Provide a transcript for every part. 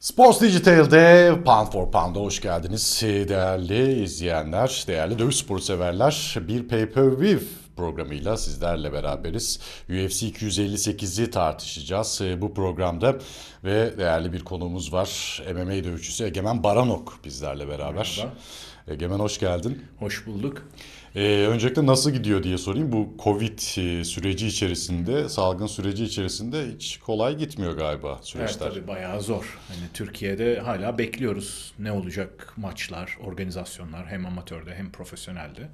Sports Digital'de Pound for Pound'a hoş geldiniz değerli izleyenler, değerli dövüş sporu severler. Bir pay-per-view programıyla sizlerle beraberiz. UFC 258'i tartışacağız bu programda ve değerli bir konuğumuz var. MMA dövüşçüsü Egemen Baranok bizlerle beraber. Merhaba. Egemen hoş geldin. Hoş bulduk. Öncelikle nasıl gidiyor diye sorayım. Bu Covid süreci içerisinde, salgın süreci içerisinde hiç kolay gitmiyor galiba süreçler. Evet, tabii bayağı zor. Hani Türkiye'de hala bekliyoruz ne olacak maçlar, organizasyonlar hem amatörde hem profesyonelde.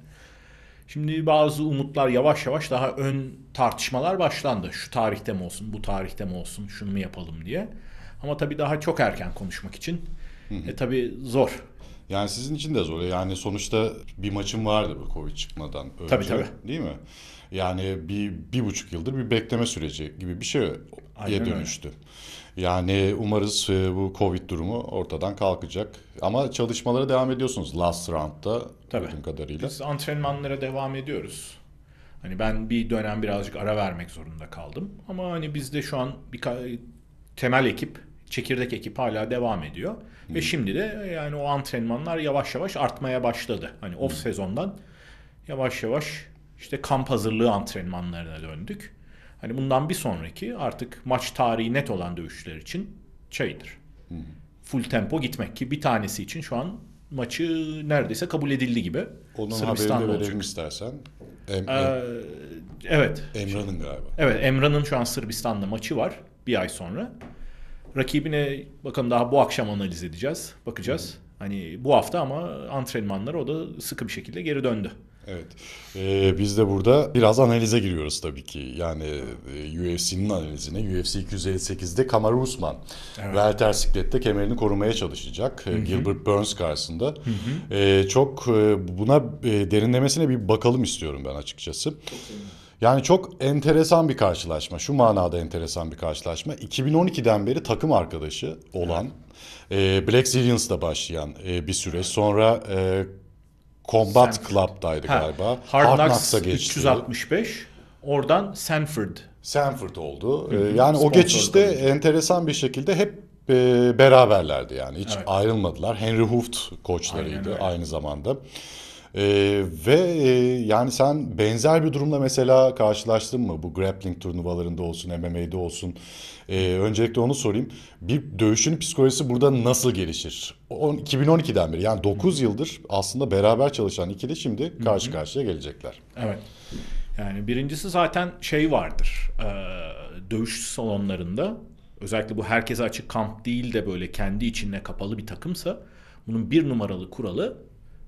Şimdi bazı umutlar yavaş yavaş, daha ön tartışmalar başlandı. Şu tarihte mi olsun, bu tarihte mi olsun, şunu mu yapalım diye. Ama tabii daha çok erken konuşmak için. Tabii zor. Yani sizin için de zor. Yani sonuçta bir maçım vardı bu Covid çıkmadan önce. Tabii. Değil mi? Yani bir buçuk yıldır bir bekleme süreci gibi bir şeye dönüştü. Yani umarız bu Covid durumu ortadan kalkacak. Ama çalışmalara devam ediyorsunuz Last Round'da. Tabii. Kadarıyla. Biz antrenmanlara devam ediyoruz. Hani ben bir dönem birazcık ara vermek zorunda kaldım. Ama hani bizde şu an bir temel ekip, çekirdek ekip hala devam ediyor. Ve şimdi de yani o antrenmanlar yavaş yavaş artmaya başladı. Hani off sezondan yavaş yavaş işte kamp hazırlığı antrenmanlarına döndük. Hani bundan bir sonraki artık maç tarihi net olan dövüşler için şeydir. Full tempo gitmek ki bir tanesi için şu an maçı neredeyse kabul edildi gibi. Onun haberini verelim istersen. Evet. Emran'ın galiba. Evet, Emran'ın şu an Sırbistan'da maçı var bir ay sonra. Rakibine bakalım, daha bu akşam analiz edeceğiz, bakacağız. Hani bu hafta ama antrenmanlara o da sıkı bir şekilde geri döndü. Evet, biz de burada biraz analize giriyoruz tabii ki. Yani UFC'nin analizine, UFC 258'de Kamaru Usman welter siklette kemerini korumaya çalışacak. Gilbert Burns karşısında. Çok buna derinlemesine bir bakalım istiyorum ben açıkçası. Yani çok enteresan bir karşılaşma. Şu manada enteresan bir karşılaşma. 2012'den beri takım arkadaşı olan Black Zillions'da başlayan bir süreç. Sonra Combat Sanford. Club'daydı galiba. Hard Knocks'a geçti. 365. Oradan Sanford oldu. Yani sponsor o geçişte kalıyor. Enteresan bir şekilde hep beraberlerdi yani. Hiç ayrılmadılar. Henry Hooft koçlarıydı aynı zamanda. Ve yani sen benzer bir durumla mesela karşılaştın mı? Bu grappling turnuvalarında olsun, MMA'de olsun. Öncelikle onu sorayım. Bir dövüşün psikolojisi burada nasıl gelişir? 2012'den beri yani 9 yıldır aslında beraber çalışan ikili şimdi karşı karşıya gelecekler. Evet. Yani birincisi zaten şey vardır. Dövüş salonlarında özellikle bu herkese açık kamp değil de böyle kendi içinde kapalı bir takımsa bunun bir numaralı kuralı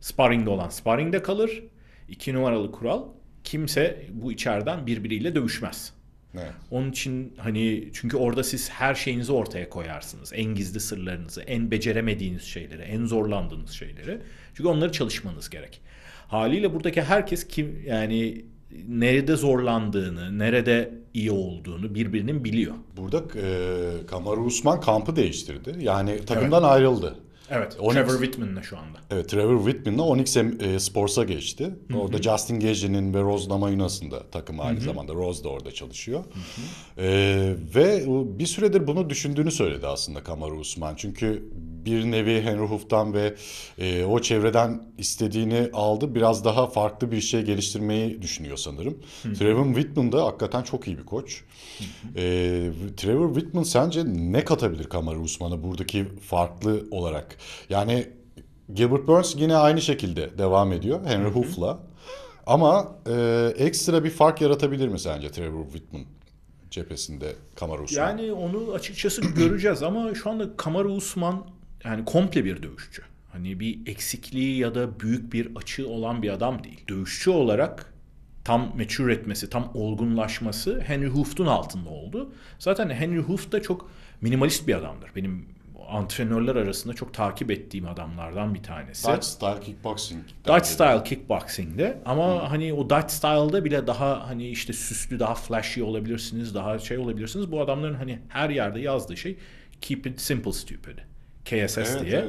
sparring'de olan sparring'de kalır. 2 numaralı kural, kimse bu içeriden birbiriyle dövüşmez. Evet. Onun için hani çünkü orada siz her şeyinizi ortaya koyarsınız. En gizli sırlarınızı, en beceremediğiniz şeyleri, en zorlandığınız şeyleri. Çünkü onları çalışmanız gerek. Haliyle buradaki herkes kim yani nerede zorlandığını, nerede iyi olduğunu birbirinin biliyor. Burada Kamaru Usman kampı değiştirdi. Yani takımdan ayrıldı. Evet, Trevor Wittman'la şu anda. Evet, Trevor Wittman'la Onyx Sports'a geçti. Orada Justin Gage'nin ve Rose Namajunas da takımı aynı zamanda. Rose da orada çalışıyor. Ve bir süredir bunu düşündüğünü söyledi aslında Kamaru Usman. Çünkü bir nevi Henry Hooft'tan ve o çevreden istediğini aldı. Biraz daha farklı bir şey geliştirmeyi düşünüyor sanırım. Trevor Wittman da hakikaten çok iyi bir koç. Trevor Wittman sence ne katabilir Kamaru Usman'a buradaki farklı olarak? Yani Gilbert Burns yine aynı şekilde devam ediyor Henry Hooft'la. Ama ekstra bir fark yaratabilir mi sence Trevor Wittman cephesinde Kamaru Usman? Yani onu açıkçası göreceğiz ama şu anda Kamaru Usman yani komple bir dövüşçü. Hani bir eksikliği ya da büyük bir açığı olan bir adam değil. Dövüşçü olarak tam mature etmesi, tam olgunlaşması Henry Hooft'un altında oldu. Zaten Henry Hooft da çok minimalist bir adamdır. Benim antrenörler arasında çok takip ettiğim adamlardan bir tanesi. Dutch style kickboxing'de ama hani o Dutch style'da bile daha hani işte süslü, daha flashy olabilirsiniz, daha şey olabilirsiniz. Bu adamların hani her yerde yazdığı şey keep it simple stupid. KSS diye.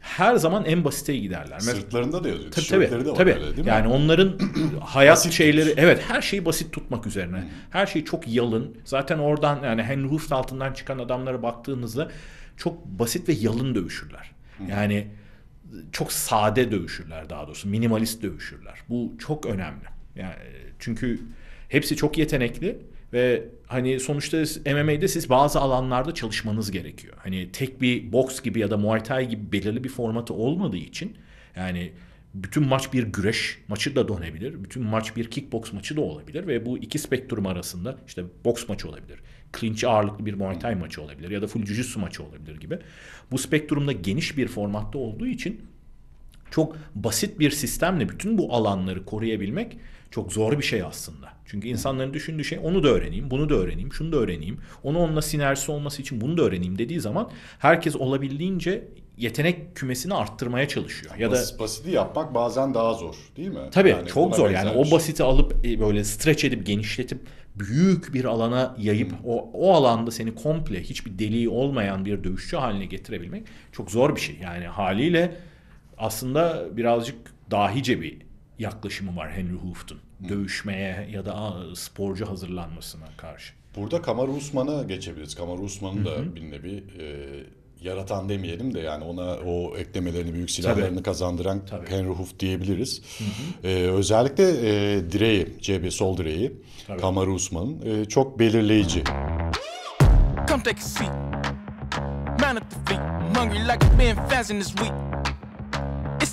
her zaman en basite giderler. Sırtlarında da yazıyor. Tabii. Öyle, değil mi? Yani onların hayat şeyleri, evet, her şeyi basit tutmak üzerine. Her şey çok yalın. Zaten oradan, yani Henry Hooft altından çıkan adamlara baktığınızda çok basit ve yalın dövüşürler. Yani çok sade dövüşürler, daha doğrusu minimalist dövüşürler. Bu çok önemli. Yani çünkü hepsi çok yetenekli ve hani sonuçta MMA'de siz bazı alanlarda çalışmanız gerekiyor. Hani tek bir boks gibi ya da Muay Thai gibi belirli bir formatı olmadığı için, yani bütün maç bir güreş maçı da dönebilir. Bütün maç bir kickboks maçı da olabilir ve bu iki spektrum arasında işte boks maçı olabilir. Clinch ağırlıklı bir Muay Thai maçı olabilir ya da full jiu-jitsu maçı olabilir gibi. Bu spektrumda geniş bir formatta olduğu için çok basit bir sistemle bütün bu alanları koruyabilmek çok zor bir şey aslında. Çünkü insanların düşündüğü şey, onu da öğreneyim, bunu da öğreneyim, şunu da öğreneyim, onu onunla sinerjisi olması için bunu da öğreneyim dediği zaman herkes olabildiğince yetenek kümesini arttırmaya çalışıyor. Ya da basiti yapmak bazen daha zor, değil mi? Tabii, yani çok zor. Yani o basiti alıp böyle streç edip genişletip büyük bir alana yayıp o alanda seni komple hiçbir deliği olmayan bir dövüşçü haline getirebilmek çok zor bir şey. Yani haliyle aslında birazcık dahice bir yaklaşımı var Henry Hooft'un dövüşmeye ya da sporcu hazırlanmasına karşı. Burada Kamaru Usman'a geçebiliriz. Kamaru Usman'ın da bir nevi yaratan demeyelim de, yani ona o eklemelerini, büyük silahlarını kazandıran Henry Hooft diyebiliriz. Özellikle direği, sol direği Kamaru Usman'ın çok belirleyici.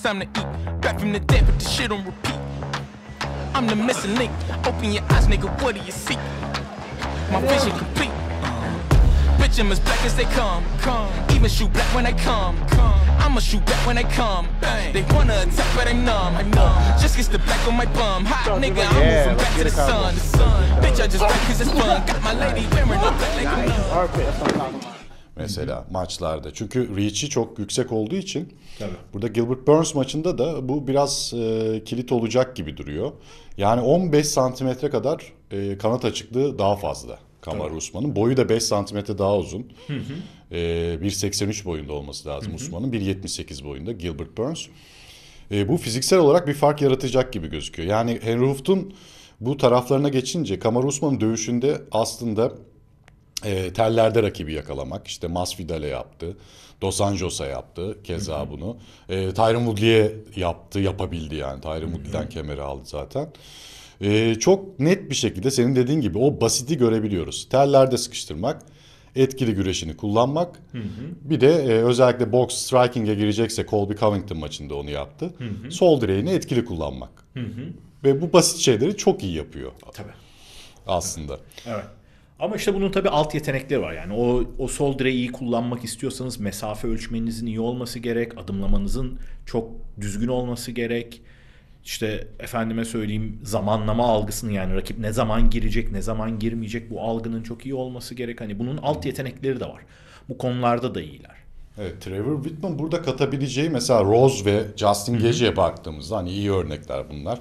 Time to eat, back from the dead with the shit on repeat. I'm the missing link, open your eyes nigga, what do you see? My vision complete, bitch I'm as black as they come, even shoot black when I come, I'ma shoot back when I come, bang. They wanna attack but I'm numb, just gets the black on my bum, hot nigga, I'm moving back to the sun, bitch I just back cause it's fun, got my lady wearing a black like a nun. Mesela maçlarda. Çünkü reach'i çok yüksek olduğu için. Tabii. Burada Gilbert Burns maçında da bu biraz kilit olacak gibi duruyor. Yani 15 santimetre kadar kanat açıklığı daha fazla Kamaru Usman'ın. Boyu da 5 santimetre daha uzun. 1.83 boyunda olması lazım Usman'ın. 1.78 boyunda Gilbert Burns. Bu fiziksel olarak bir fark yaratacak gibi gözüküyor. Yani Henry Hooft'un bu taraflarına geçince Kamaru Usman'ın dövüşünde aslında tellerde rakibi yakalamak, işte Masvidal'e yaptı, Dos Anjos'a yaptı keza bunu. Tyron Woodley'e yapabildi yani. Tyron Woodley'den kemeri aldı zaten. Çok net bir şekilde senin dediğin gibi o basiti görebiliyoruz. Tellerde sıkıştırmak, etkili güreşini kullanmak. Bir de özellikle box striking'e girecekse Colby Covington maçında onu yaptı. Sol direğini etkili kullanmak. Ve bu basit şeyleri çok iyi yapıyor. Tabii. Aslında. Evet. Ama işte bunun tabii alt yetenekleri var. Yani o sol direği iyi kullanmak istiyorsanız mesafe ölçmenizin iyi olması gerek. Adımlamanızın çok düzgün olması gerek. İşte efendime söyleyeyim, zamanlama algısının, yani rakip ne zaman girecek, ne zaman girmeyecek, bu algının çok iyi olması gerek. Hani bunun alt yetenekleri de var. Bu konularda da iyiler. Evet, Trevor Wittman burada katabileceği, mesela Rose ve Justin Gaethje'ye baktığımızda hani iyi örnekler bunlar.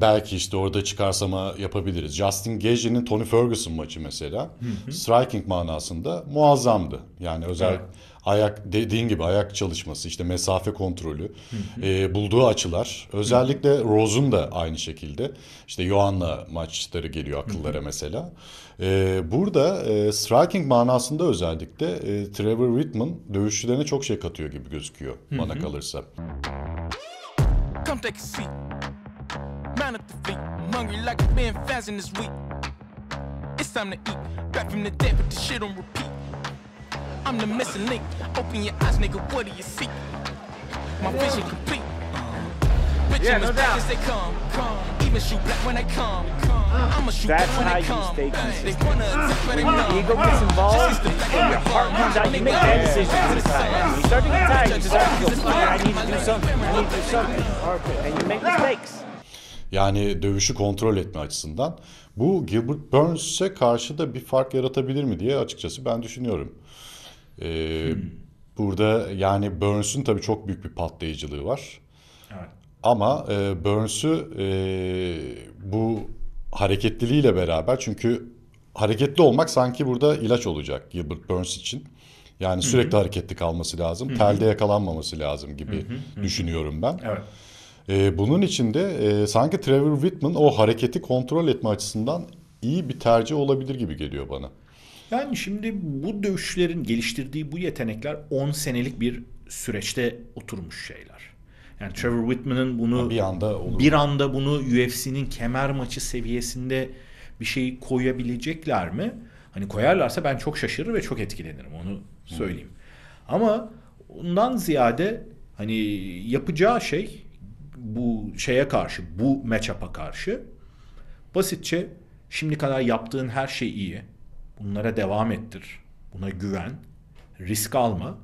Belki işte orada çıkarsama yapabiliriz. Justin Gaethje'nin Tony Ferguson maçı mesela striking manasında muazzamdı. Yani özel ayak, dediğin gibi ayak çalışması, işte mesafe kontrolü, bulduğu açılar. Özellikle Rose'un da aynı şekilde. İşte Johanna maçları geliyor akıllara mesela. Burada striking manasında özellikle Trevor Wittman dövüşçülerine çok şey katıyor gibi gözüküyor bana kalırsa. Man at the feet, I'm hungry like I've been fasting this week. It's time to eat, back from the dead with the shit on repeat. I'm the missing link, open your eyes nigga, what do you see? My vision complete, bitch I'm as black as they come, even shoot black when I come, I'ma shoot back when I come, they wanna attack but I'm numb. Ego gets involved, and your heart comes out, you make bad decisions this time. When you start to get tired, you just have to go, fuck it, I need to do something, and you make mistakes. Yani dövüşü kontrol etme açısından bu Gilbert Burns'e karşı da bir fark yaratabilir mi diye açıkçası ben düşünüyorum. Burada yani Burns'ün tabii çok büyük bir patlayıcılığı var. Evet. Ama Burns'ü bu hareketliliğiyle beraber, çünkü hareketli olmak sanki burada ilaç olacak Gilbert Burns için. Yani sürekli hareketli kalması lazım. Telde yakalanmaması lazım gibi düşünüyorum ben. Evet. Bunun için de sanki Trevor Wittman o hareketi kontrol etme açısından iyi bir tercih olabilir gibi geliyor bana. Yani şimdi bu dövüşlerin geliştirdiği bu yetenekler 10 senelik bir süreçte oturmuş şeyler. Yani Trevor Whitman'ın bunu bir anda bunu UFC'nin kemer maçı seviyesinde bir şeyi koyabilecekler mi? Hani koyarlarsa ben çok şaşırır ve çok etkilenirim, onu söyleyeyim. Ama ondan ziyade hani yapacağı şey bu şeye karşı, bu matchup'a karşı basitçe şimdi kadar yaptığın her şey iyi. Bunlara devam ettir. Buna güven. Risk alma.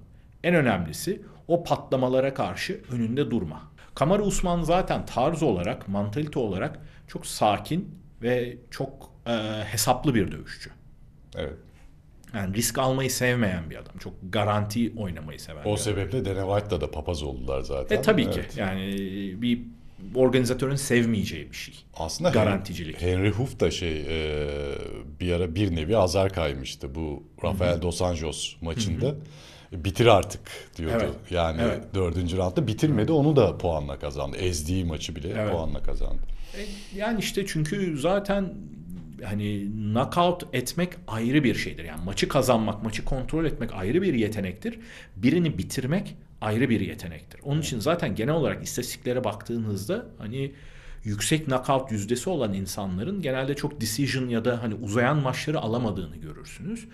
En önemlisi o patlamalara karşı önünde durma. Kamaru Usman zaten tarz olarak, mantalite olarak çok sakin ve çok hesaplı bir dövüşçü. Evet. Yani risk almayı sevmeyen bir adam. Çok garanti oynamayı seven o bir adam. O sebeple Dana White'la da papaz oldular zaten. Tabii ki. Yani bir organizatörün sevmeyeceği bir şey. Aslında garanticilik. Henry Hooft da bir ara bir nevi azar kaymıştı bu Rafael Dos Anjos maçında. Bitir artık diyordu. Evet. Yani dördüncü roundda bitirmedi. Onu da puanla kazandı. Ezdiği maçı bile puanla kazandı. Yani işte çünkü zaten hani knockout etmek ayrı bir şeydir. Yani maçı kazanmak, maçı kontrol etmek ayrı bir yetenektir. Birini bitirmek ayrı bir yetenektir. Onun için zaten genel olarak istatistiklere baktığınızda hani yüksek knockout yüzdesi olan insanların genelde çok decision ya da hani uzayan maçları alamadığını görürsünüz.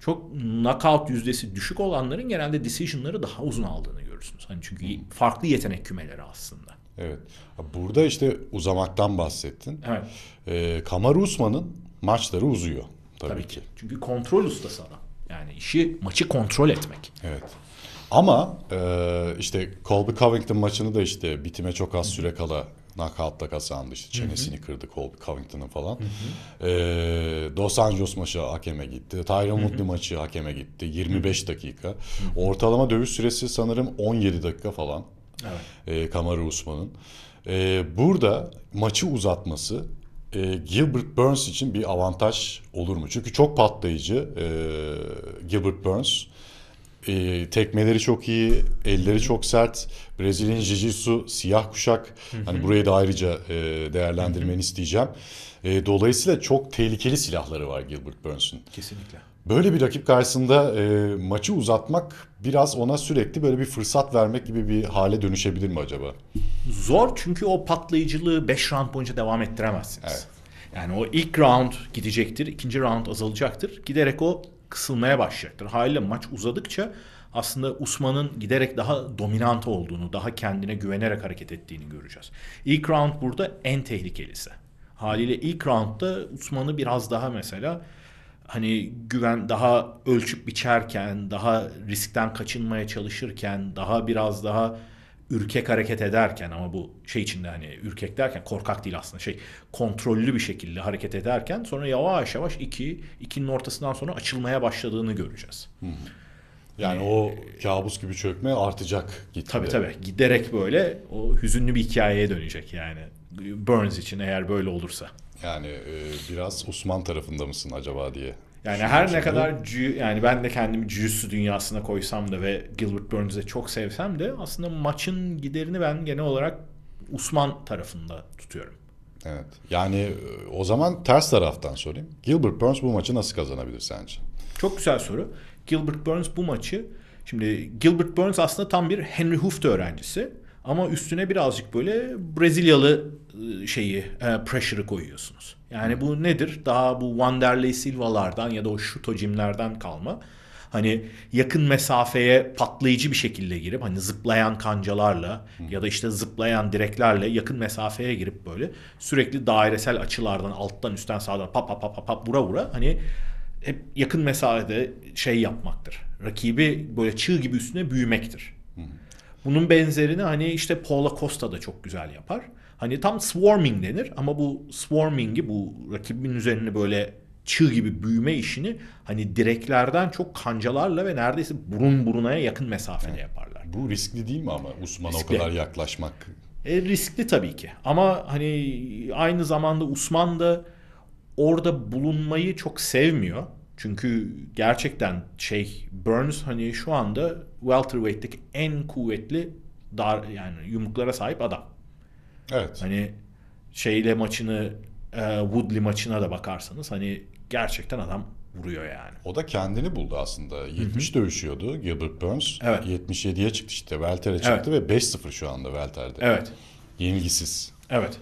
Çok knockout yüzdesi düşük olanların genelde decision'ları daha uzun aldığını görürsünüz. Hani çünkü farklı yetenek kümeleri aslında. Evet. Burada işte uzamaktan bahsettin. Evet. Kamaru Usman'ın maçları uzuyor. Tabii ki. Çünkü kontrol ustası adam. Yani maçı kontrol etmek. Evet. Ama işte Colby Covington maçını da işte bitime çok az süre kala knockout'la kazandı. İşte çenesini kırdı Colby Covington'ın falan. Dos Anjos maçı hakeme gitti. Tyron Woodley maçı hakeme gitti. 25 dakika. Ortalama dövüş süresi sanırım 17 dakika falan. Evet. Kamaru Usman'ın. Burada maçı uzatması Gilbert Burns için bir avantaj olur mu? Çünkü çok patlayıcı Gilbert Burns. Tekmeleri çok iyi, elleri çok sert. Brezilya'nın jiu-jitsu, siyah kuşak. Hani burayı da ayrıca değerlendirmeni isteyeceğim. Dolayısıyla çok tehlikeli silahları var Gilbert Burns'un. Kesinlikle. Böyle bir rakip karşısında maçı uzatmak biraz ona sürekli böyle bir fırsat vermek gibi bir hale dönüşebilir mi acaba? Zor, çünkü o patlayıcılığı 5 round boyunca devam ettiremezsiniz. Evet. Yani o ilk round gidecektir, ikinci round azalacaktır. Giderek o kısılmaya başlayacaktır. Haliyle maç uzadıkça aslında Usman'ın giderek daha dominant olduğunu, daha kendine güvenerek hareket ettiğini göreceğiz. İlk round burada en tehlikelisi. Haliyle ilk roundda Usman'ı biraz daha mesela hani güven, daha ölçüp biçerken, daha riskten kaçınmaya çalışırken, biraz daha ürkek hareket ederken, ama bu şey içinde hani ürkek derken korkak değil aslında, kontrollü bir şekilde hareket ederken sonra yavaş yavaş ikinin ortasından sonra açılmaya başladığını göreceğiz. Yani o kabus gibi çökme artacak gitti. Tabii giderek böyle o hüzünlü bir hikayeye dönecek yani Burns için eğer böyle olursa. Yani biraz Usman tarafında mısın acaba diye. Yani her ne kadar ben de kendimi jiu-jitsu dünyasına koysam da ve Gilbert Burns'e çok sevsem de aslında maçın giderini ben genel olarak Usman tarafında tutuyorum. Evet. Yani o zaman ters taraftan sorayım. Gilbert Burns bu maçı nasıl kazanabilir sence? Çok güzel soru. Gilbert Burns bu maçı, şimdi Gilbert Burns aslında tam bir Henry Hooft öğrencisi ama üstüne birazcık böyle Brezilyalı pressure'ı koyuyorsunuz. Yani bu nedir? Daha bu Wanderlei Silva'lardan ya da o şuto jimlerden kalma. Hani yakın mesafeye patlayıcı bir şekilde girip hani zıplayan kancalarla ya da işte zıplayan direklerle yakın mesafeye girip böyle sürekli dairesel açılardan alttan üstten sağdan pap vura hani hep yakın mesafede yapmaktır. Rakibi böyle çığ gibi üstüne büyümektir. Bunun benzerini hani işte Paulo Costa da çok güzel yapar. Hani tam swarming denir ama bu swarming'i, bu rakibin üzerine böyle çığ gibi büyüme işini hani direklerden çok kancalarla ve neredeyse burun burunaya yakın mesafede yaparlar. Bu riskli değil mi ama Usman'a o kadar yaklaşmak? Riskli tabii ki ama hani aynı zamanda Usman da orada bulunmayı çok sevmiyor. Çünkü gerçekten Burns hani şu anda welterweight'teki en kuvvetli yani yumruklara sahip adam. Evet. Hani şeyle maçını, Woodley maçına da bakarsanız hani gerçekten adam vuruyor yani. O da kendini buldu aslında. 70 dövüşüyordu Gilbert Burns. Evet. 77'ye çıktı işte. Welter'e çıktı ve 5-0 şu anda Welter'de. Evet. Yenilgisiz. Evet.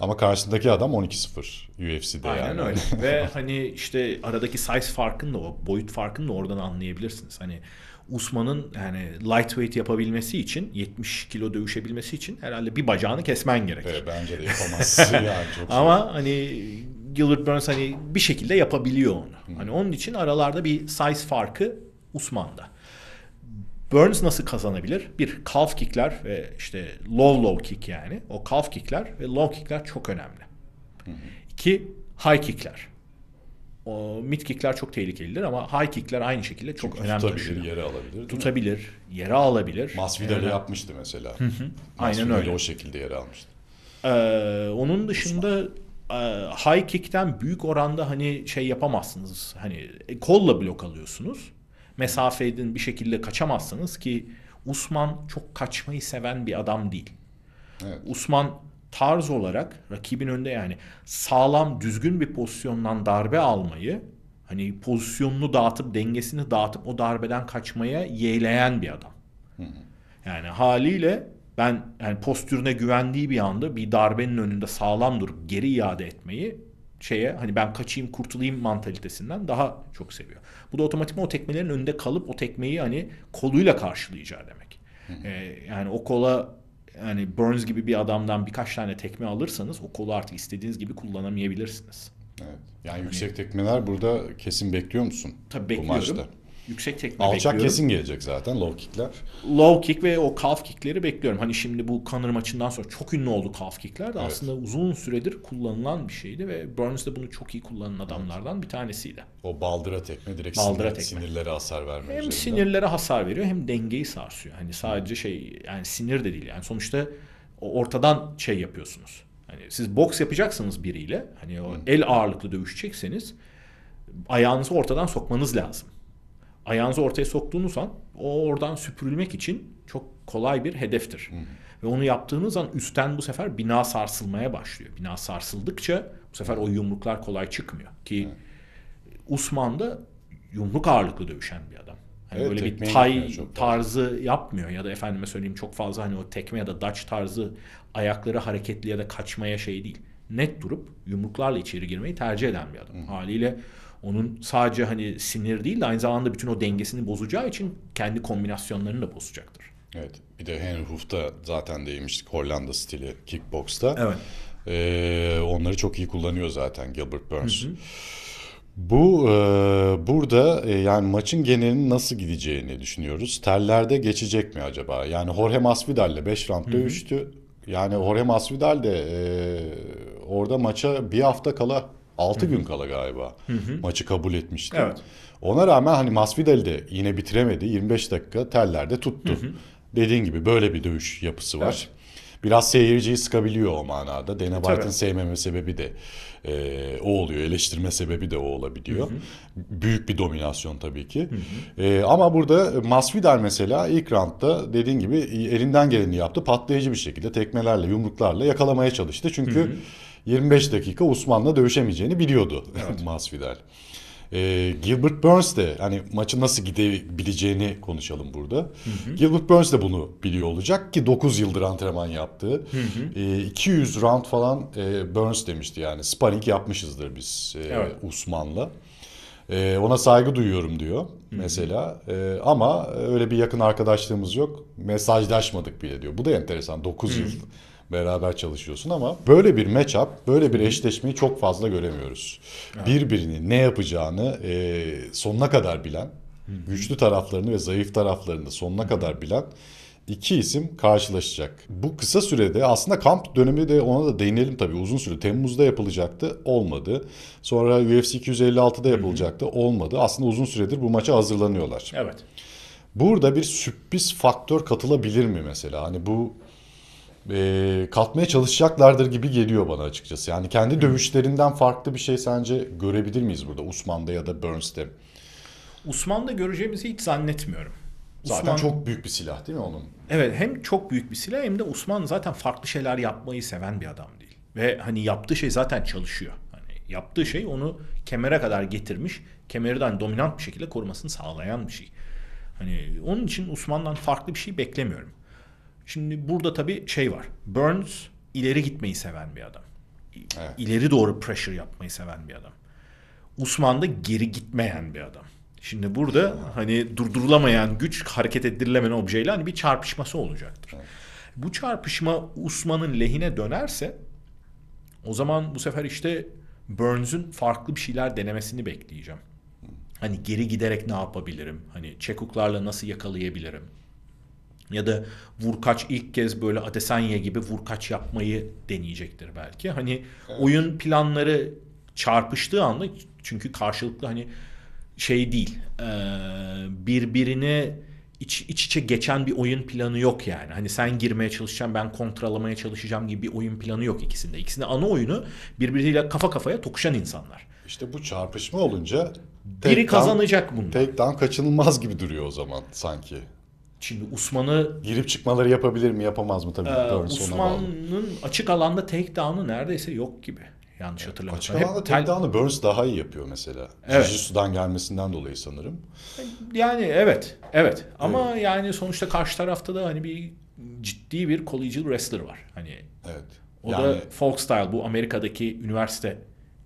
Ama karşısındaki adam 12-0 UFC'de. Aynen yani. Öyle. Ve hani işte aradaki size farkını da, o boyut farkını da oradan anlayabilirsiniz. Hani Usman'ın yani lightweight yapabilmesi için, 70 kilo dövüşebilmesi için herhalde bir bacağını kesmen gerekir. Evet, bence de yapamaz. Yani çok ama hani Gilbert Burns hani bir şekilde yapabiliyor onu. Hani onun için aralarda bir size farkı Usman'da. Burns nasıl kazanabilir? Bir, calf kickler ve işte low kick yani. O calf kickler ve low kickler çok önemli. İki, high kickler. O mid kickler çok tehlikelidir ama high kickler aynı şekilde çok önemli. Tutabilir, yere alabilir. Tutabilir, yere alabilir. Masvidal yapmıştı mesela. Aynen öyle. O şekilde yere almıştı. Onun dışında high kick'ten büyük oranda hani şey yapamazsınız. Hani kolla blok alıyorsunuz. Mesafeden bir şekilde kaçamazsınız ki Usman çok kaçmayı seven bir adam değil. Evet. Usman tarz olarak rakibin önünde yani sağlam, düzgün bir pozisyondan darbe almayı, hani pozisyonunu dağıtıp, dengesini dağıtıp o darbeden kaçmaya yeğleyen bir adam. Yani haliyle yani postürüne güvendiği bir anda bir darbenin önünde sağlam durup geri iade etmeyi hani ben kaçayım kurtulayım mantalitesinden daha çok seviyor. Bu da otomatikman o tekmelerin önünde kalıp o tekmeyi hani koluyla karşılayacağı demek. Yani o kola yani Burns gibi bir adamdan birkaç tane tekme alırsanız o kolu artık istediğiniz gibi kullanamayabilirsiniz. Evet. Yani yüksek tekmeler burada kesin bekliyor musun? Tabii bekliyorum. Yüksek tekme alçak bekliyorum. Kesin gelecek zaten low kickler. Low kick ve o calf kickleri bekliyorum. Hani şimdi bu Conor maçından sonra çok ünlü oldu calf kickler de aslında uzun süredir kullanılan bir şeydi ve Burns de bunu çok iyi kullanan adamlardan bir tanesiydi. O baldıra tekme direkt sinirlere hasar vermiyor. Hem sinirlere hasar veriyor hem dengeyi sarsıyor. Hani sadece yani sinir de değil yani sonuçta ortadan yapıyorsunuz. Hani siz boks yapacaksanız biriyle hani o el ağırlıklı dövüşecekseniz ayağınızı ortadan sokmanız lazım. Ayağınızı ortaya soktuğunuz an o oradan süpürülmek için çok kolay bir hedeftir. Ve onu yaptığınız an üstten bu sefer bina sarsılmaya başlıyor. Bina sarsıldıkça bu sefer o yumruklar kolay çıkmıyor. Ki Usman da yumruk ağırlıklı dövüşen bir adam. Hani böyle bir Tay tarzı yapmıyor ya da efendime söyleyeyim çok fazla hani o tekme ya da Dutch tarzı ayakları hareketli ya da kaçmaya değil. Net durup yumruklarla içeri girmeyi tercih eden bir adam. Haliyle onun sadece hani sinir değil de aynı zamanda bütün o dengesini bozacağı için kendi kombinasyonlarını da bozacaktır. Evet. Bir de Henry Hooft'a zaten değinmiştik. Hollanda stili kickbox'ta. Evet. Onları çok iyi kullanıyor zaten Gilbert Burns. Bu burada yani maçın genelinin nasıl gideceğini düşünüyoruz. Tellerde geçecek mi acaba? Yani Jorge Masvidal'le 5 round dövüştü. Yani Jorge Masvidal de orada maça bir hafta kala 6 gün kala galiba maçı kabul etmişti. Evet. Ona rağmen hani Masvidal de yine bitiremedi. 25 dakika tellerde tuttu. Dediğin gibi böyle bir dövüş yapısı var. Biraz seyirciyi sıkabiliyor o manada. Dana White'ın sevmeme sebebi de o oluyor. Eleştirme sebebi de o olabiliyor. Büyük bir dominasyon tabii ki. Ama burada Masvidal mesela ilk roundda dediğin gibi elinden geleni yaptı. Patlayıcı bir şekilde tekmelerle, yumruklarla yakalamaya çalıştı. Çünkü 25 dakika Usman'la dövüşemeyeceğini biliyordu Masvidal. Gilbert Burns de hani maçın nasıl gidebileceğini konuşalım burada. Gilbert Burns de bunu biliyor olacak ki 9 yıldır antrenman yaptı. 200 round falan Burns demişti yani sparring yapmışızdır biz Usman'la. Ona saygı duyuyorum diyor mesela ama öyle bir yakın arkadaşlığımız yok. Mesajlaşmadık bile diyor. Bu da enteresan 9 yıl beraber çalışıyorsun ama böyle bir matchup, böyle bir eşleşmeyi çok fazla göremiyoruz. Birbirini ne yapacağını sonuna kadar bilen, güçlü taraflarını ve zayıf taraflarını sonuna kadar bilen iki isim karşılaşacak. Bu kısa sürede aslında kamp dönemi de ona da değinelim tabii uzun süre. Temmuz'da yapılacaktı, olmadı. Sonra UFC 256'da yapılacaktı, olmadı. Aslında uzun süredir bu maça hazırlanıyorlar. Burada bir sürpriz faktör katılabilir mi mesela? Hani bu katmaya çalışacaklardır gibi geliyor bana açıkçası. Yani kendi dövüşlerinden farklı bir şey sence görebilir miyiz burada Usman'da ya da Burns'te? Usman'da göreceğimizi hiç zannetmiyorum. Zaten çok büyük bir silah değil mi onun? Evet, hem çok büyük bir silah hem de Usman zaten farklı şeyler yapmayı seven bir adam değil. Ve hani yaptığı şey zaten çalışıyor. Hani yaptığı şey onu kemere kadar getirmiş, kemerden dominant bir şekilde korumasını sağlayan bir şey. Hani onun için Usman'dan farklı bir şey beklemiyorum. Şimdi burada tabii şey var. Burns ileri gitmeyi seven bir adam. Evet. İleri doğru pressure yapmayı seven bir adam. Usman da geri gitmeyen bir adam. Şimdi burada hani durdurulamayan güç, hareket ettirilemeyen objeyle hani bir çarpışması olacaktır. Evet. Bu çarpışma Usman'ın lehine dönerse o zaman bu sefer işte Burns'ün farklı bir şeyler denemesini bekleyeceğim. Hani geri giderek ne yapabilirim? Hani çekuklarla nasıl yakalayabilirim? Ya da vurkaç, ilk kez böyle Adesanya gibi vurkaç yapmayı deneyecektir belki. Hani oyun planları çarpıştığı anda, çünkü karşılıklı hani şey değil, birbirine iç içe geçen bir oyun planı yok yani. Hani sen girmeye çalışacaksın, ben kontralamaya çalışacağım gibi bir oyun planı yok ikisinde. İkisinde ana oyunu birbiriyle kafa kafaya tokuşan insanlar. İşte bu çarpışma olunca biri kazanacak bunu. Takedown kaçınılmaz gibi duruyor o zaman sanki. Şimdi Usman'ı... Girip çıkmaları yapabilir mi, yapamaz mı? Tabii. Usman'ın açık alanda takedown'ı neredeyse yok gibi. Yanlış hatırlamıyorsam. Açık alanda takedown'ı Burns daha iyi yapıyor mesela. Evet. Jiu-Jitsu'dan gelmesinden dolayı sanırım. Yani evet. Evet. Ama evet, yani sonuçta karşı tarafta da hani bir ciddi bir collegial wrestler var. Hani evet. O yani, da folk style, bu Amerika'daki üniversite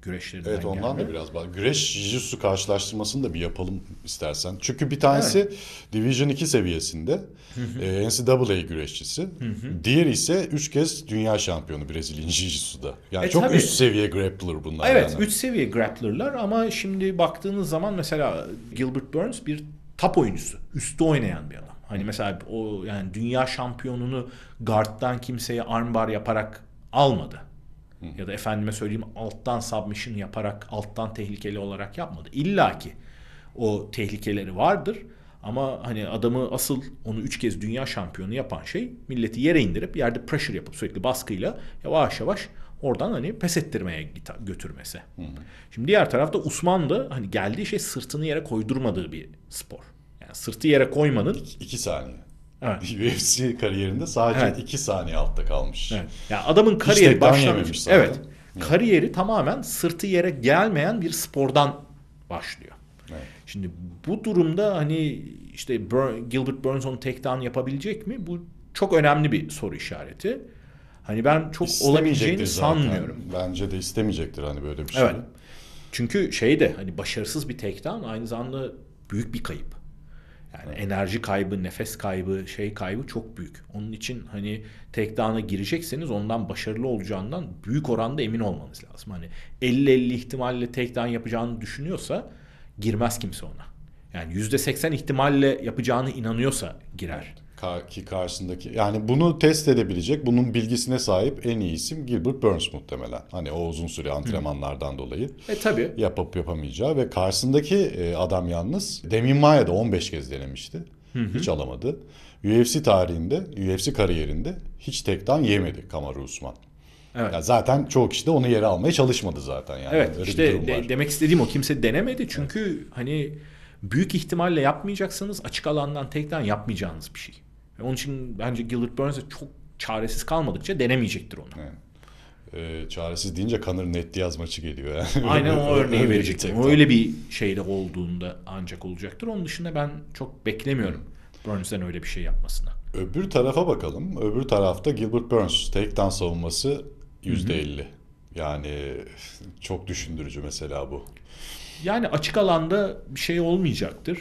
güreşlerinden. Evet, ondan gelmiyor da biraz bak. Güreş jiu-jitsu karşılaştırmasını da bir yapalım istersen. Çünkü bir tanesi evet, Division 2 seviyesinde NCAA güreşçisi. Diğeri ise 3 kez dünya şampiyonu Brezilya jiu-jitsu'da. Yani çok tabii üst seviye grappler bunlar. Evet, yani 3 seviye grapplerlar ama şimdi baktığınız zaman mesela Gilbert Burns bir top oyuncusu. Üstte oynayan bir adam. Hani mesela o yani dünya şampiyonunu guard'dan kimseye armbar yaparak almadı. Ya da efendime söyleyeyim alttan submission yaparak, alttan tehlikeli olarak yapmadı. İlla ki o tehlikeleri vardır. Ama hani adamı asıl, onu 3 kez dünya şampiyonu yapan şey milleti yere indirip yerde pressure yapıp sürekli baskıyla yavaş yavaş oradan hani pes ettirmeye götürmesi. Şimdi diğer tarafta Usman da hani geldiği şey sırtını yere koydurmadığı bir spor. Yani sırtı yere koymanın... 2 saniye. Evet. UFC kariyerinde sadece 2 saniye altta kalmış. Evet. Yani adamın kariyeri başlamış. Evet. Kariyeri tamamen sırtı yere gelmeyen bir spordan başlıyor. Evet. Şimdi bu durumda hani işte Gilbert Burns onu takedown yapabilecek mi? Bu çok önemli bir soru işareti. Hani ben çok olabileceğini sanmıyorum. Bence de istemeyecektir hani böyle bir şey. Evet. Çünkü şey de hani başarısız bir takedown aynı zamanda büyük bir kayıp. Yani enerji kaybı, nefes kaybı, şey kaybı çok büyük. Onun için hani takedown'a girecekseniz ondan başarılı olacağından büyük oranda emin olmanız lazım. Hani 50-50 ihtimalle takedown yapacağını düşünüyorsa girmez kimse ona. Yani %80 ihtimalle yapacağını inanıyorsa girer. Ki karşısındaki, yani bunu test edebilecek, bunun bilgisine sahip en iyi isim Gilbert Burns muhtemelen. Hani o uzun süre antrenmanlardan dolayı tabii yapıp yapamayacağı ve karşısındaki adam yalnız Demian Maia da 15 kez denemişti. Hiç alamadı. UFC tarihinde, UFC kariyerinde hiç takedown yemedi Kamaru Usman. Evet. Yani zaten çoğu kişi de onu yere almaya çalışmadı zaten yani. Evet, öyle işte demek istediğim o, kimse denemedi çünkü hani büyük ihtimalle yapmayacaksanız açık alandan takedown yapmayacağınız bir şey. Onun için bence Gilbert Burns çok çaresiz kalmadıkça denemeyecektir onu. Evet. Çaresiz deyince Conor Diaz maçı geliyor. Yani. Aynen o örneği verecektim. Öyle bir şeyde olduğunda ancak olacaktır. Onun dışında ben çok beklemiyorum Burns'den öyle bir şey yapmasını. Öbür tarafa bakalım. Öbür tarafta Gilbert Burns takedown savunması %50. Yani çok düşündürücü mesela bu. Yani açık alanda bir şey olmayacaktır.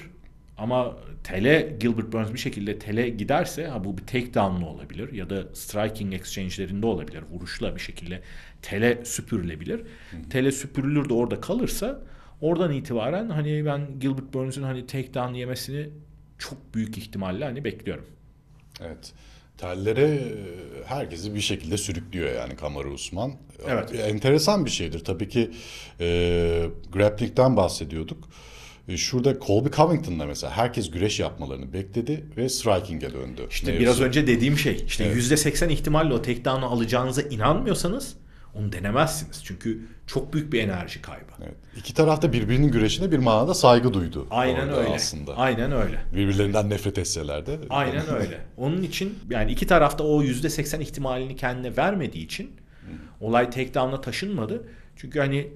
Ama tele, Gilbert Burns bir şekilde tele giderse, ha bu bir takedown'la olabilir ya da striking exchange'lerinde olabilir. Vuruşla bir şekilde tele süpürülebilir. Tele süpürülür de orada kalırsa oradan itibaren hani ben Gilbert Burns'ün hani takedown yemesini çok büyük ihtimalle hani bekliyorum. Evet. Tellere herkesi bir şekilde sürüklüyor yani Kamaru Usman. Evet. Enteresan bir şeydir. Tabii ki grappling'den bahsediyorduk. Şurada Colby Covington'la mesela herkes güreş yapmalarını bekledi ve striking'e döndü. İşte ne biraz önce dediğim şey. İşte evet. %80 ihtimalle o takedown'u alacağınıza inanmıyorsanız onu denemezsiniz. Çünkü çok büyük bir enerji kaybı. Evet. İki tarafta birbirinin güreşine bir manada saygı duydu. Aynen öyle. Aslında. Aynen öyle. Birbirlerinden nefret etseler de. Aynen öyle. Onun için yani iki tarafta o %80 ihtimalini kendine vermediği için olay takedown'a taşınmadı. Çünkü hani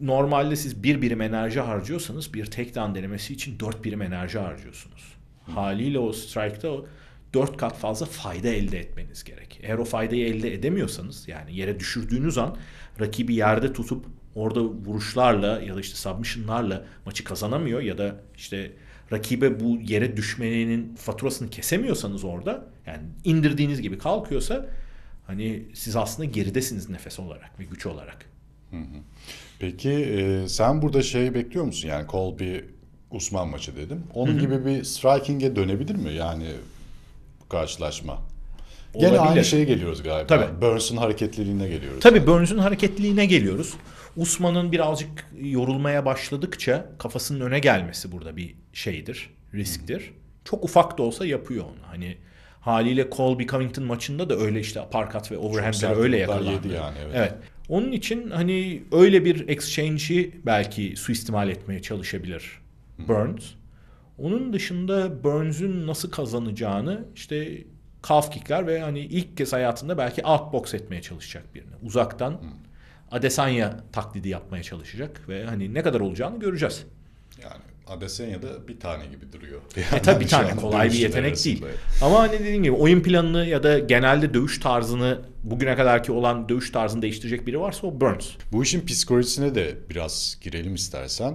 normalde siz bir birim enerji harcıyorsanız bir takedown denemesi için 4 birim enerji harcıyorsunuz. Haliyle o strike'da o 4 kat fazla fayda elde etmeniz gerek. Eğer o faydayı elde edemiyorsanız yani yere düşürdüğünüz an rakibi yerde tutup orada vuruşlarla ya da işte submissionlarla maçı kazanamıyor ya da işte rakibe bu yere düşmenin faturasını kesemiyorsanız orada yani indirdiğiniz gibi kalkıyorsa hani siz aslında geridesiniz nefes olarak ve güç olarak. Peki sen burada şey bekliyor musun? Yani Colby Usman maçı dedim. Onun gibi bir striking'e dönebilir mi? Yani karşılaşma. Olabilir. Gene aynı şeye geliyoruz galiba. Tabii. Burns'un hareketliliğine geliyoruz. Tabii yani. Burns'un hareketliliğine geliyoruz. Usman'ın birazcık yorulmaya başladıkça kafasının öne gelmesi burada bir şeydir, risktir. Çok ufak da olsa yapıyor onu. Hani haliyle Colby Covington maçında da öyle işte uppercut ve overhand'leri öyle yakalandı. Yani, evet. Onun için hani öyle bir exchange'i belki suistimal etmeye çalışabilir Burns. Onun dışında Burns'ün nasıl kazanacağını işte calf kickler ve hani ilk kez hayatında belki outbox etmeye çalışacak birini. Uzaktan Adesanya taklidi yapmaya çalışacak ve hani ne kadar olacağını göreceğiz. Yani Adesanya'da bir tane gibi duruyor. Yani tabii bir tane kolay bir yetenek değil. Ama hani dediğim gibi oyun planını ya da genelde dövüş tarzını bugüne kadarki olan dövüş tarzını değiştirecek biri varsa o Burns. Bu işin psikolojisine de biraz girelim istersen.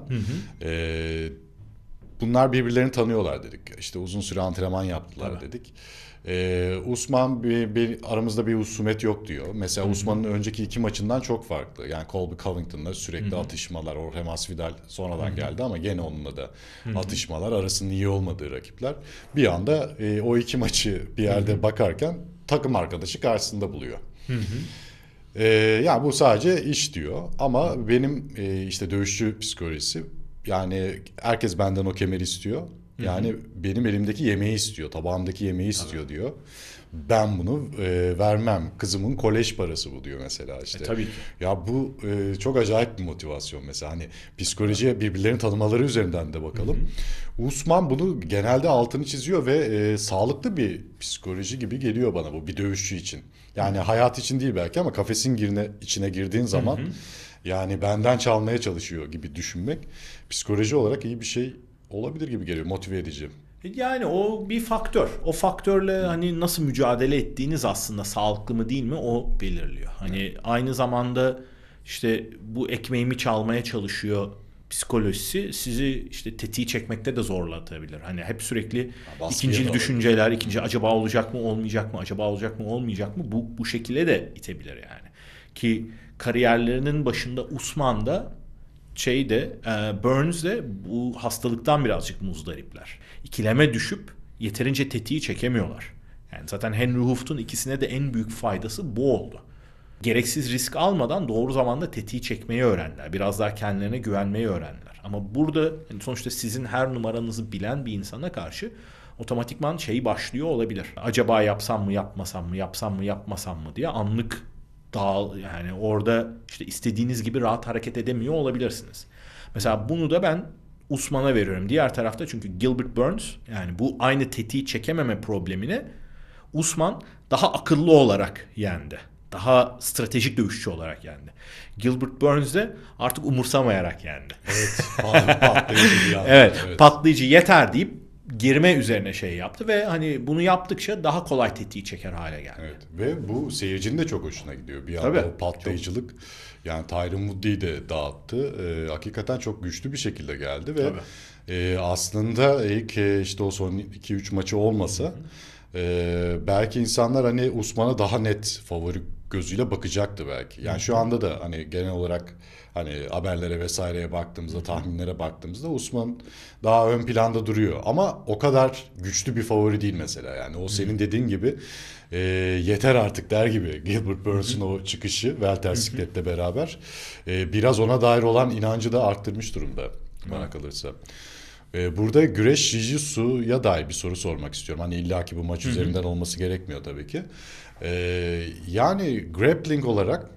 Bunlar birbirlerini tanıyorlar dedik. İşte uzun süre antrenman yaptılar dedik. Usman aramızda bir husumet yok diyor. Mesela Usman'ın önceki 2 maçından çok farklı. Yani Colby Covington'la sürekli atışmalar. Jorge Masvidal sonradan geldi ama gene onunla da atışmalar. Arasının iyi olmadığı rakipler. Bir anda o 2 maçı bir yerde bakarken takım arkadaşı karşısında buluyor. Yani bu sadece iş diyor. Ama benim işte dövüşçü psikolojisi yani herkes benden o kemeri istiyor. Yani benim elimdeki yemeği istiyor, tabağımdaki yemeği istiyor diyor. Ben bunu vermem. Kızımın kolej parası bu diyor mesela işte. Tabii ki. Ya bu çok acayip bir motivasyon mesela. Hani psikolojiye birbirlerini tanımaları üzerinden de bakalım. Usman bunu genelde altını çiziyor ve sağlıklı bir psikoloji gibi geliyor bana bu bir dövüşçü için. Yani hayat için değil belki ama kafesin içine girdiğin zaman yani benden çalmaya çalışıyor gibi düşünmek psikoloji olarak iyi bir şey olabilir gibi geliyor, motive edici. Yani o bir faktör. O faktörle hani nasıl mücadele ettiğiniz aslında sağlıklı mı değil mi o belirliyor. Hani aynı zamanda işte bu ekmeğimi çalmaya çalışıyor psikolojisi sizi işte tetiği çekmekte de zorlatabilir. Hani hep sürekli ikincil düşünceler, acaba olacak mı olmayacak mı, acaba olacak mı olmayacak mı bu şekilde de itebilir yani. Ki kariyerlerinin başında Usman'da Burns de bu hastalıktan birazcık muzdaripler. İkileme düşüp yeterince tetiği çekemiyorlar. Yani zaten Henry Hooft'un ikisine de en büyük faydası bu oldu. Gereksiz risk almadan doğru zamanda tetiği çekmeyi öğrendiler. Biraz daha kendilerine güvenmeyi öğrendiler. Ama burada sonuçta sizin her numaranızı bilen bir insana karşı otomatikman başlıyor olabilir. Acaba yapsam mı yapmasam mı, yapsam mı yapmasam mı diye anlık yani orada işte istediğiniz gibi rahat hareket edemiyor olabilirsiniz. Mesela bunu da ben Usman'a veriyorum. Diğer tarafta çünkü Gilbert Burns yani bu aynı tetiği çekememe problemini Usman daha akıllı olarak yendi. Daha stratejik dövüşçü olarak yendi. Gilbert Burns de artık umursamayarak yendi. Evet, patlayıcı yani. Evet, patlayıcı yeter deyip girme üzerine yaptı ve hani bunu yaptıkça daha kolay tetiği çeker hale geldi. Evet. Ve bu seyircinin de çok hoşuna gidiyor. Bir anda o patlayıcılık yani Tyron Woodley'i de dağıttı. Hakikaten çok güçlü bir şekilde geldi ve aslında ilk işte o son 2-3 maçı olmasa belki insanlar hani Usman'a daha net favori gözüyle bakacaktı belki. Yani şu anda da hani genel olarak hani haberlere vesaireye baktığımızda, tahminlere baktığımızda Usman daha ön planda duruyor. Ama o kadar güçlü bir favori değil mesela yani. O senin dediğin gibi yeter artık der gibi Gilbert Burns'un o çıkışı Welter Siklet'le beraber biraz ona dair olan inancı da arttırmış durumda. bana kalırsa. Burada güreş jiu-jitsu'ya dair bir soru sormak istiyorum. Hani illaki bu maç üzerinden olması gerekmiyor tabii ki. Yani grappling olarak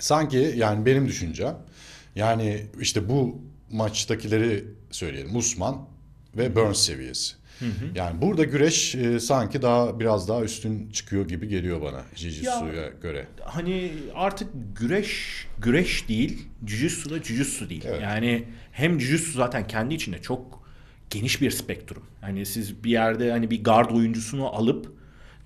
sanki, yani benim düşüncem, yani işte bu maçtakileri söyleyelim. Usman ve Burns seviyesi. Yani burada güreş sanki daha biraz daha üstün çıkıyor gibi geliyor bana jiu-jitsu'ya göre. Hani artık güreş değil, jiu-jitsu da jiu-jitsu değil. Evet. Yani hem jiu-jitsu zaten kendi içinde çok geniş bir spektrum. Hani siz bir yerde hani bir gard oyuncusunu alıp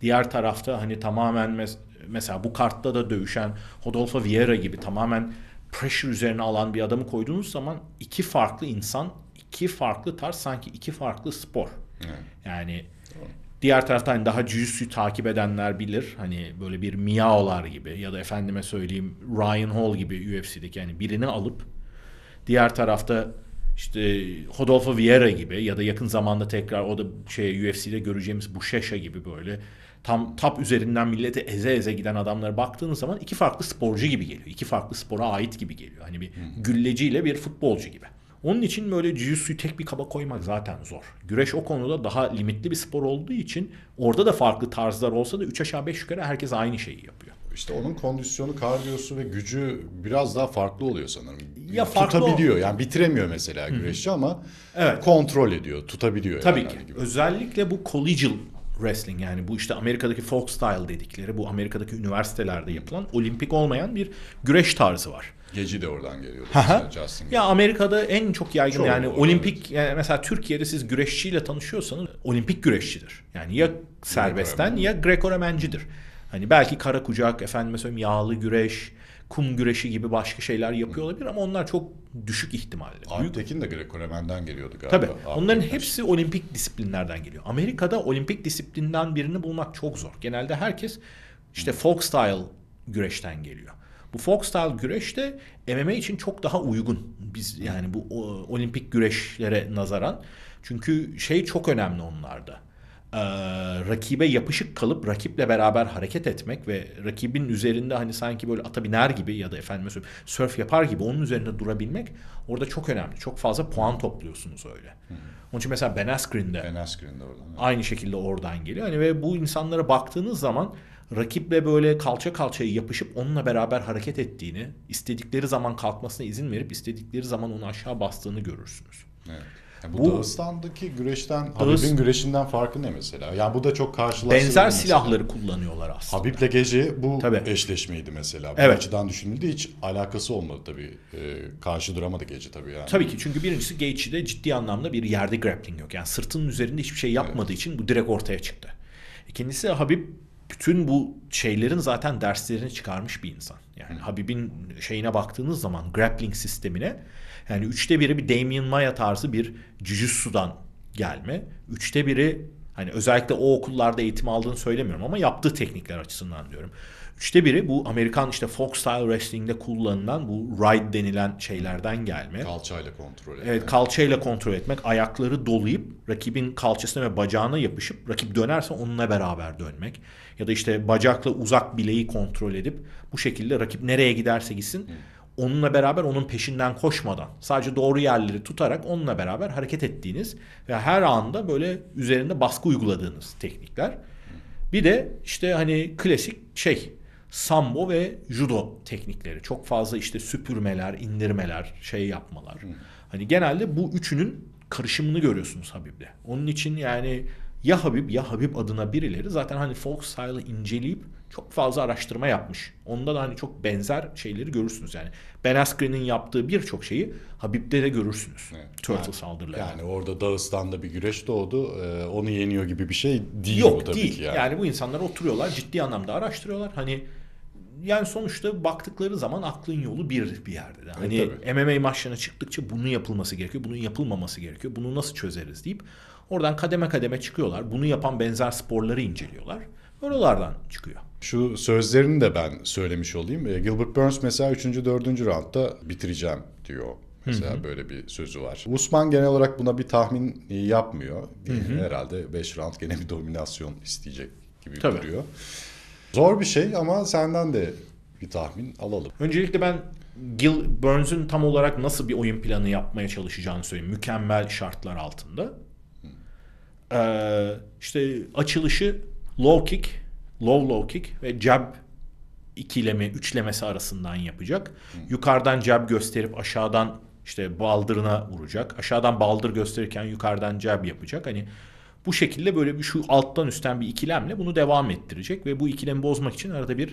diğer tarafta hani tamamen mesela bu kartta da dövüşen Rodolfo Vieira gibi tamamen pressure üzerine alan bir adamı koyduğunuz zaman iki farklı insan, iki farklı tarz, sanki iki farklı spor. Evet. Yani doğru. Diğer taraftan hani daha jiu-jitsu'yu takip edenler bilir. Hani böyle bir Miao'lar gibi ya da efendime söyleyeyim Ryan Hall gibi UFC'deki, yani birini alıp diğer tarafta işte Rodolfo Vieira gibi ya da yakın zamanda tekrar o da UFC'de göreceğimiz Buchecha gibi böyle tam tap üzerinden millete eze eze giden adamlara baktığınız zaman iki farklı sporcu gibi geliyor. İki farklı spora ait gibi geliyor. Hani bir gülleciyle bir futbolcu gibi. Onun için böyle jiu-jitsu'yu tek bir kaba koymak zaten zor. Güreş o konuda daha limitli bir spor olduğu için orada da farklı tarzlar olsa da 3 aşağı 5 yukarı herkes aynı şeyi yapıyor. İşte onun kondisyonu, kardiyosu ve gücü biraz daha farklı oluyor sanırım. Ya tutabiliyor, yani bitiremiyor mesela güreşçi ama evet, kontrol ediyor, tutabiliyor. Tabii yani ki. Gibi. Özellikle bu collegial wrestling, yani bu işte Amerika'daki folk style dedikleri, bu Amerika'daki üniversitelerde yapılan olimpik olmayan bir güreş tarzı var. Geci de oradan geliyor. Ya Amerika'da en çok yaygın çok, yani olimpik, yani mesela Türkiye'de siz güreşçiyle tanışıyorsanız olimpik güreşçidir. Yani ya serbestten ya Greco-Romencidir. Hani belki kara kucak, efendime söyleyeyim yağlı güreş, kum güreşi gibi başka şeyler yapıyor olabilir ama onlar çok düşük ihtimalle. Artekin de Greco-Romen'den geliyordu galiba. Tabii. Onların hepsi olimpik disiplinlerden geliyor. Amerika'da olimpik disiplinden birini bulmak çok zor. Genelde herkes işte folk style güreşten geliyor. Bu folkstyle güreş de MMA için çok daha uygun. Biz yani bu olimpik güreşlere nazaran. Çünkü şey çok önemli onlarda. Rakibe yapışık kalıp rakiple beraber hareket etmek ve rakibin üzerinde hani sanki böyle ata biner gibi ya da efendim mesela sörf yapar gibi onun üzerinde durabilmek orada çok önemli. Çok fazla puan topluyorsunuz öyle. Onun için mesela Ben Askren'de oradan, evet, aynı şekilde oradan geliyor. Hani ve bu insanlara baktığınız zaman rakiple böyle kalça kalçaya yapışıp onunla beraber hareket ettiğini, istedikleri zaman kalkmasına izin verip istedikleri zaman onu aşağı bastığını görürsünüz. Evet. Yani bu Dağıstan'daki güreşten, Habib'in güreşinden farkı ne mesela? Yani bu da çok karşılaştırılıyor. Benzer silahları kullanıyorlar aslında. Habib'le Gece bu eşleşmeydi mesela. Bu açıdan düşünüldü, hiç alakası olmadı tabii. Karşı duramadı Gece tabii yani. Tabii ki, çünkü birincisi Gaethje'de ciddi anlamda bir yerde grappling yok. Yani sırtının üzerinde hiçbir şey yapmadığı için bu direkt ortaya çıktı. İkincisi Habib bütün bu şeylerin zaten derslerini çıkarmış bir insan. Yani Habib'in şeyine baktığınız zaman grappling sistemine, yani 1/3 bir Demian Maia tarzı bir jiu-jitsu'dan gelme. 1/3 hani özellikle o okullarda eğitim aldığını söylemiyorum ama yaptığı teknikler açısından diyorum. 1/3 bu Amerikan işte folk style wrestling'de kullanılan bu ride denilen şeylerden gelme. Kalçayla kontrol etmek. Evet, kalçayla kontrol etmek. Ayakları dolayıp rakibin kalçasına ve bacağına yapışıp rakip dönerse onunla beraber dönmek. Ya da işte bacakla uzak bileği kontrol edip bu şekilde rakip nereye giderse gitsin onunla beraber onun peşinden koşmadan sadece doğru yerleri tutarak onunla beraber hareket ettiğiniz ve her anda böyle üzerinde baskı uyguladığınız teknikler. Bir de işte hani klasik sambo ve judo teknikleri. Çok fazla işte süpürmeler, indirmeler, yapmalar. Hani genelde bu üçünün karışımını görüyorsunuz Habib'de. Onun için yani ya Habib ya Habib adına birileri zaten hani folk style'ı inceleyip çok fazla araştırma yapmış. Onda da hani çok benzer şeyleri görürsünüz yani. Ben Askren'in yaptığı birçok şeyi Habib'de de görürsünüz. Evet. Turtle saldırıları. Yani orada Dağıstan'da bir güreş doğdu. Onu yeniyor gibi bir şey değil. Yok, tabii değil. Ki yani. Yani bu insanlar oturuyorlar, ciddi anlamda araştırıyorlar. Hani yani sonuçta baktıkları zaman aklın yolu bir yerde. Hani MMA maçlarına çıktıkça bunun yapılması gerekiyor. Bunun yapılmaması gerekiyor. Bunu nasıl çözeriz deyip oradan kademe kademe çıkıyorlar. Bunu yapan benzer sporları inceliyorlar. Oralardan çıkıyor. Şu sözlerini de ben söylemiş olayım. Gilbert Burns mesela 3. 4. roundda bitireceğim diyor. Mesela böyle bir sözü var. Usman genel olarak buna bir tahmin yapmıyor. Herhalde 5 round gene bir dominasyon isteyecek gibi duruyor. Zor bir şey ama senden de bir tahmin alalım. Öncelikle ben Burns'ün tam olarak nasıl bir oyun planı yapmaya çalışacağını söyleyeyim. Mükemmel şartlar altında. İşte açılışı low kick, low kick ve jab ikileme, üçlemesi arasından yapacak. Yukarıdan jab gösterip aşağıdan işte baldırına vuracak. Aşağıdan baldır gösterirken yukarıdan jab yapacak. Hani bu şekilde böyle bir şu alttan üstten bir ikilemle bunu devam ettirecek ve bu ikilemi bozmak için arada bir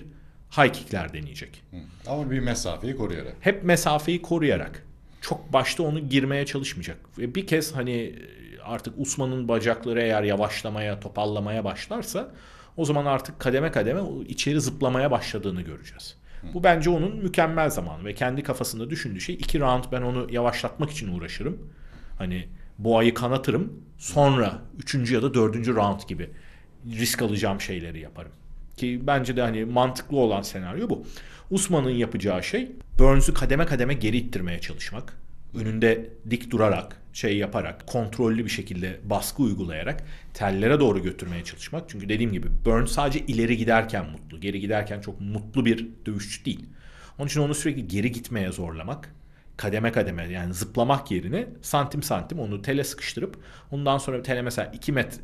high kickler deneyecek. Ama bir mesafeyi koruyarak. Hep mesafeyi koruyarak. Çok başta onu girmeye çalışmayacak. Ve bir kez hani artık Usman'ın bacakları eğer yavaşlamaya, topallamaya başlarsa o zaman artık kademe kademe içeri zıplamaya başladığını göreceğiz. Bu bence onun mükemmel zamanı ve kendi kafasında düşündüğü şey 2 round ben onu yavaşlatmak için uğraşırım. Hani boğayı kanatırım. Sonra 3. ya da 4. round gibi risk alacağım şeyleri yaparım. Ki bence de hani mantıklı olan senaryo bu. Usman'ın yapacağı şey Burns'ü kademe kademe geri ittirmeye çalışmak. Önünde dik durarak, şey yaparak, kontrollü bir şekilde baskı uygulayarak tellere doğru götürmeye çalışmak. Çünkü dediğim gibi Burns sadece ileri giderken mutlu, geri giderken çok mutlu bir dövüşçü değil. Onun için onu sürekli geri gitmeye zorlamak, kademe kademe yani zıplamak yerine santim santim onu tele sıkıştırıp ondan sonra tele mesela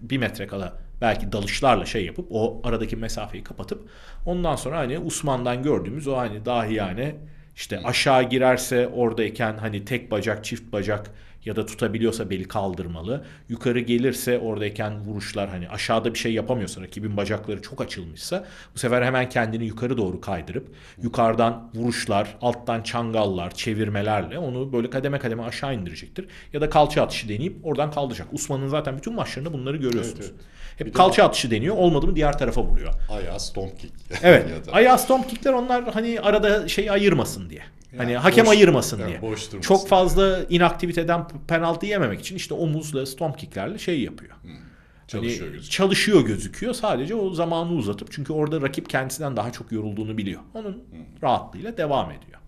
1 metre kala belki dalışlarla şey yapıp o aradaki mesafeyi kapatıp ondan sonra hani Usman'dan gördüğümüz o hani dahiyane işte aşağı girerse oradayken hani tek bacak, çift bacak ya da tutabiliyorsa beli kaldırmalı. Yukarı gelirse oradayken vuruşlar hani aşağıda bir şey yapamıyorsa rakibin bacakları çok açılmışsa bu sefer hemen kendini yukarı doğru kaydırıp yukarıdan vuruşlar, alttan çangallar, çevirmelerle onu böyle kademe kademe aşağı indirecektir. Ya da kalça atışı deneyip oradan kaldıracak. Usman'ın zaten bütün maçlarında bunları görüyorsunuz. Evet, evet. Hep kalça atışı deniyor. Olmadı mı diğer tarafa vuruyor. Ayağı stomp kick. Evet. Ayağı stomp kickler onlar hani arada şey ayırmasın diye. Yani hani hakem boş, ayırmasın yani diye. Çok fazla inaktiviteden penaltı yememek için işte omuzla, stomp kicklerle şey yapıyor. Çalışıyor, hani gözüküyor. Çalışıyor gözüküyor. Sadece o zamanı uzatıp çünkü orada rakip kendisinden daha çok yorulduğunu biliyor. Onun rahatlığıyla devam ediyor.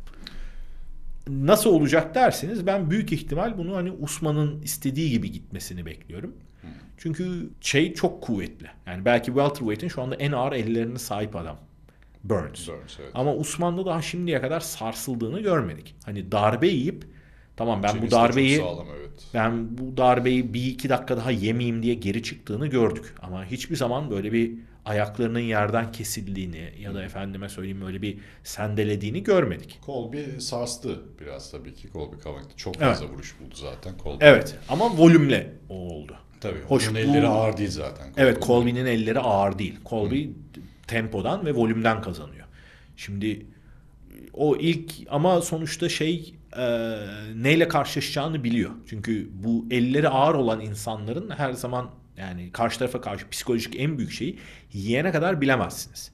Nasıl olacak derseniz ben büyük ihtimal bunu hani Usman'ın istediği gibi gitmesini bekliyorum. Çünkü şey çok kuvvetli. Yani belki welterweight'in şu anda en ağır ellerine sahip adam. Burns evet. Ama Usman'da daha şimdiye kadar sarsıldığını görmedik. Hani darbe yiyip tamam ben bu darbeyi sağlam, evet. Ben bu darbeyi 1-2 dakika daha yemeyeyim diye geri çıktığını gördük. Ama hiçbir zaman böyle bir ayaklarının yerden kesildiğini ya da efendime söyleyeyim öyle bir sendelediğini görmedik. Colby sarstı biraz tabii ki. Colby Covington çok fazla vuruş buldu zaten. Colby. Evet ama volümle o oldu. Tabii. Hoş, elleri ağır değil zaten. Colby. Evet Colby'nin elleri ağır değil. Colby tempodan ve volümden kazanıyor. Şimdi o ilk ama sonuçta şey neyle karşılaşacağını biliyor. Çünkü bu elleri ağır olan insanların her zaman yani karşı tarafa karşı psikolojik en büyük şeyi yiyene kadar bilemezsiniz.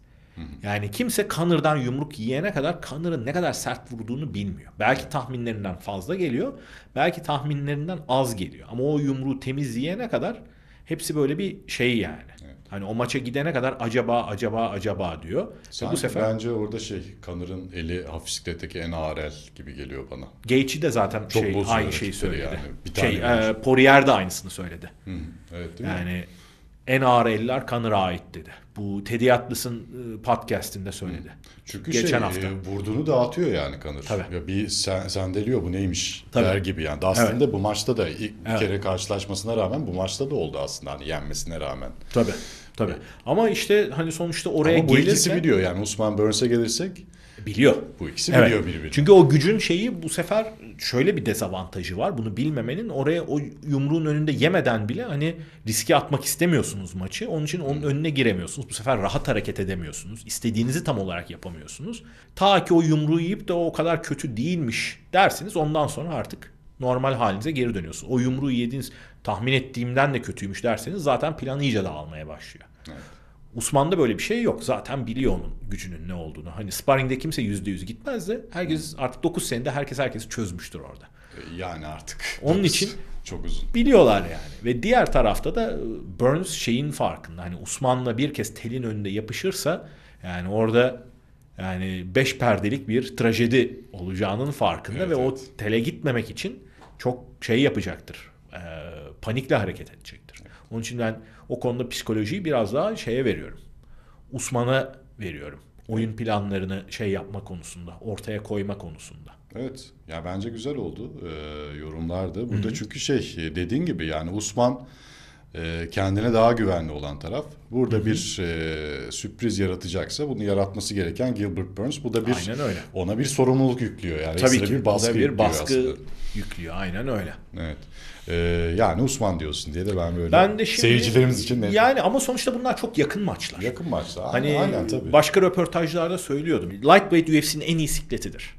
Yani kimse Conor'dan yumruk yiyene kadar Conor'ın ne kadar sert vurduğunu bilmiyor. Belki tahminlerinden fazla geliyor. Belki tahminlerinden az geliyor. Ama o yumruğu temiz yiyene kadar hepsi böyle bir şey yani. Evet. Hani o maça gidene kadar acaba diyor. Bu sefer bence orada şey Conor'ın eli hafif sikletteki en ağır el gibi geliyor bana. Gaethje de zaten çok şey, aynı şeyi söyledi. Yani. Poirier de aynısını söyledi. Evet, değil yani mi? En ağır eller Conor'a ait dedi. Bu Teddy Atlas'ın podcast'inde söyledi. Çünkü geçen hafta vurduğunu dağıtıyor yani Conor. Ya bir sendeliyor bu neymiş der gibi yani. Aslında bu maçta da ilk bir kere karşılaşmasına rağmen bu maçta da oldu aslında hani yenmesine rağmen. Tabii. Ama işte hani sonuçta oraya gelirse. Bu ikisi biliyor yani Usman Burns'e gelirsek. Biliyor. Bu ikisi biliyor birbirini. Çünkü o gücün şeyi bu sefer şöyle bir dezavantajı var. Bunu bilmemenin oraya o yumruğun önünde yemeden bile hani riske atmak istemiyorsunuz maçı. Onun için onun önüne giremiyorsunuz. Bu sefer rahat hareket edemiyorsunuz. İstediğinizi tam olarak yapamıyorsunuz. Ta ki o yumruğu yiyip de o kadar kötü değilmiş dersiniz. Ondan sonra artık normal halinize geri dönüyorsunuz. O yumruğu yediğiniz tahmin ettiğimden de kötüymüş derseniz zaten plan iyice dağılmaya başlıyor. Evet. Usman'da böyle bir şey yok. Zaten biliyor onun gücünün ne olduğunu. Hani sparring'de kimse %100 gitmez de herkes artık 9 senede herkesi çözmüştür orada. Yani artık. Onun için çok uzun. Biliyorlar yani. Ve diğer tarafta da Burns şeyin farkında. Hani Usman'la bir kez telin önünde yapışırsa yani orada yani 5 perdelik bir trajedi olacağının farkında ve o tele gitmemek için çok şey yapacaktır. Panikle hareket edecektir. Onun için ben o konuda psikolojiyi biraz daha şeye veriyorum. Usman'a veriyorum. oyun planlarını şey yapma konusunda, ortaya koyma konusunda. Evet, ya bence güzel oldu yorumlarda. Burada çünkü dediğin gibi yani Usman kendine daha güvenli olan taraf. Burada bir sürpriz yaratacaksa bunu yaratması gereken Gilbert Burns. Bu da bir ona bir sorumluluk yüklüyor. Yani tabii ki bir baskı, yüklüyor. Aynen öyle. Evet. Yani Usman diyorsun diye de ben böyle şimdi, seyircilerimiz için de... Yani ama sonuçta bunlar çok yakın maçlar. Yakın maçlar. Hani aynen, tabii. Başka röportajlarda söylüyordum. Lightweight UFC'nin en iyi sikletidir.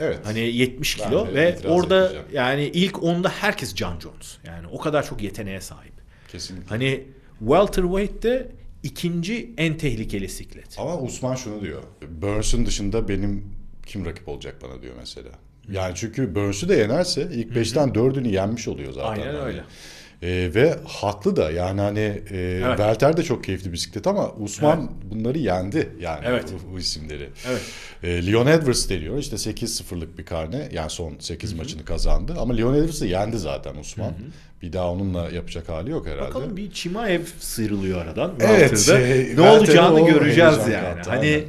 Evet. Hani 70 kilo ve orada yani ilk 10'da herkes John Jones. Yani o kadar çok yeteneğe sahip. Kesinlikle. Hani welterweight'te ikinci en tehlikeli siklet. Ama Usman şunu diyor. Burns'un dışında benim kim rakip olacak bana diyor mesela. Yani çünkü Burns'u da yenerse ilk 5'ten 4'ünü yenmiş oluyor zaten. Aynen öyle. Ve haklı da yani hani Welter de çok keyifli bisiklet ama Usman bunları yendi yani bu isimleri. Evet. Leon Edwards deniyor işte 8-0'lık bir karne yani son 8 maçını kazandı ama Leon Edwards'ı yendi zaten Usman. Bir daha onunla yapacak hali yok herhalde. Bakalım bir Chimaev sıyrılıyor aradan. Evet. Ne olacağını göreceğiz yani. Hani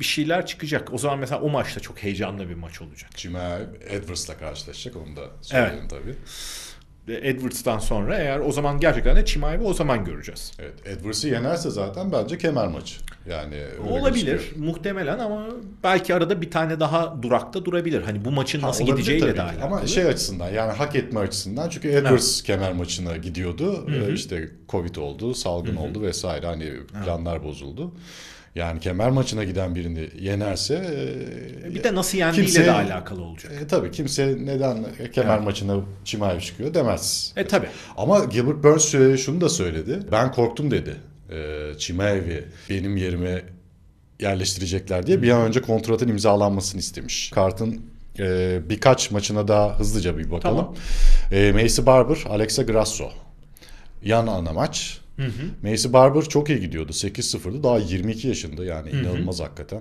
bir şeyler çıkacak. O zaman mesela o maçta çok heyecanlı bir maç olacak. Chimaev Edwards'la karşılaşacak onu da söyleyelim tabii. Edwards'tan sonra eğer o zaman gerçekten de Chimaev'i o zaman göreceğiz. Evet, Edwards'ı yenerse zaten bence kemer maçı. Yani olabilir gözüküyor. Muhtemelen ama belki arada bir tane daha durakta durabilir. Hani bu maçın nasıl gideceğiyle de alakalı. Ama şey açısından yani hak etme açısından çünkü Edwards kemer maçına gidiyordu. İşte Covid oldu, salgın oldu vesaire hani planlar bozuldu. Yani kemer maçına giden birini yenerse... bir de nasıl yendiğiyle de alakalı olacak. Tabii kimse neden kemer maçına Chimaev çıkıyor demez. Tabii. Ama Gilbert Burns şunu da söyledi. Ben korktum dedi. Chimaev'i benim yerime yerleştirecekler diye bir an önce kontratın imzalanmasını istemiş. Kartın birkaç maçına daha hızlıca bir bakalım. Tamam. Maycee Barber, Alexa Grasso. Yan ana maç. Maycee Barber çok iyi gidiyordu. 8-0'dı. Daha 22 yaşında yani inanılmaz hakikaten.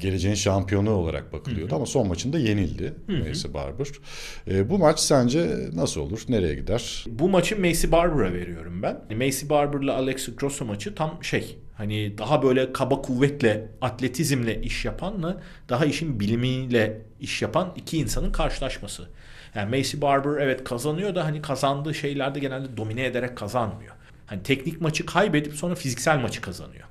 Geleceğin şampiyonu olarak bakılıyordu ama son maçında yenildi Maycee Barber. Bu maç sence nasıl olur? Nereye gider? Bu maçı Maycee Barber'a veriyorum ben. Maycee Barber'la Alex Grosso maçı tam hani daha böyle kaba kuvvetle, atletizmle iş yapanla daha işin bilimiyle iş yapan iki insanın karşılaşması. Yani Maycee Barber evet kazanıyor da hani kazandığı şeylerde genelde domine ederek kazanmıyor. Hani teknik maçı kaybedip sonra fiziksel maçı kazanıyor.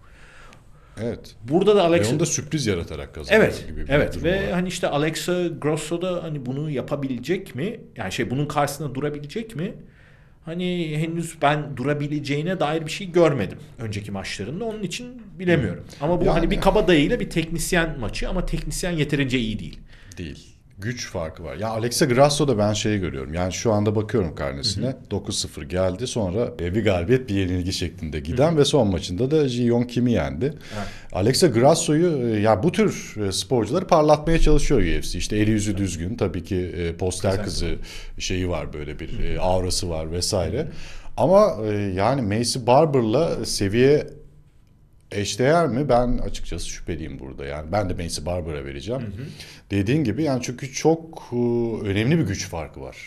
Evet. Burada da Alexa... Ve onu da sürpriz yaratarak kazanıyor gibi bir durum ve olarak. Hani işte Alexa Grasso da hani bunu yapabilecek mi? Yani bunun karşısında durabilecek mi? Hani henüz ben durabileceğine dair bir şey görmedim önceki maçlarında. Onun için bilemiyorum. Ama bu yani hani bir kabadayıyla bir teknisyen maçı ama teknisyen yeterince iyi değil. Güç farkı var. Ya Alexa Grasso'da ben görüyorum. Yani şu anda bakıyorum karnesine. 9-0 geldi. Sonra bir galibiyet bir yenilgi şeklinde giden ve son maçında da Ji-Yong Kim'i yendi. Alexa Grasso'yu ya bu tür sporcuları parlatmaya çalışıyor UFC. İşte eli yüzü düzgün. Tabii ki poster kızı şeyi var böyle bir aurası var vesaire. Ama yani Maycee Barber'la seviye eşdeğer mi? Ben açıkçası şüpheliyim burada. Yani ben de Maycee Barber'a vereceğim. Dediğin gibi yani çünkü çok önemli bir güç farkı var.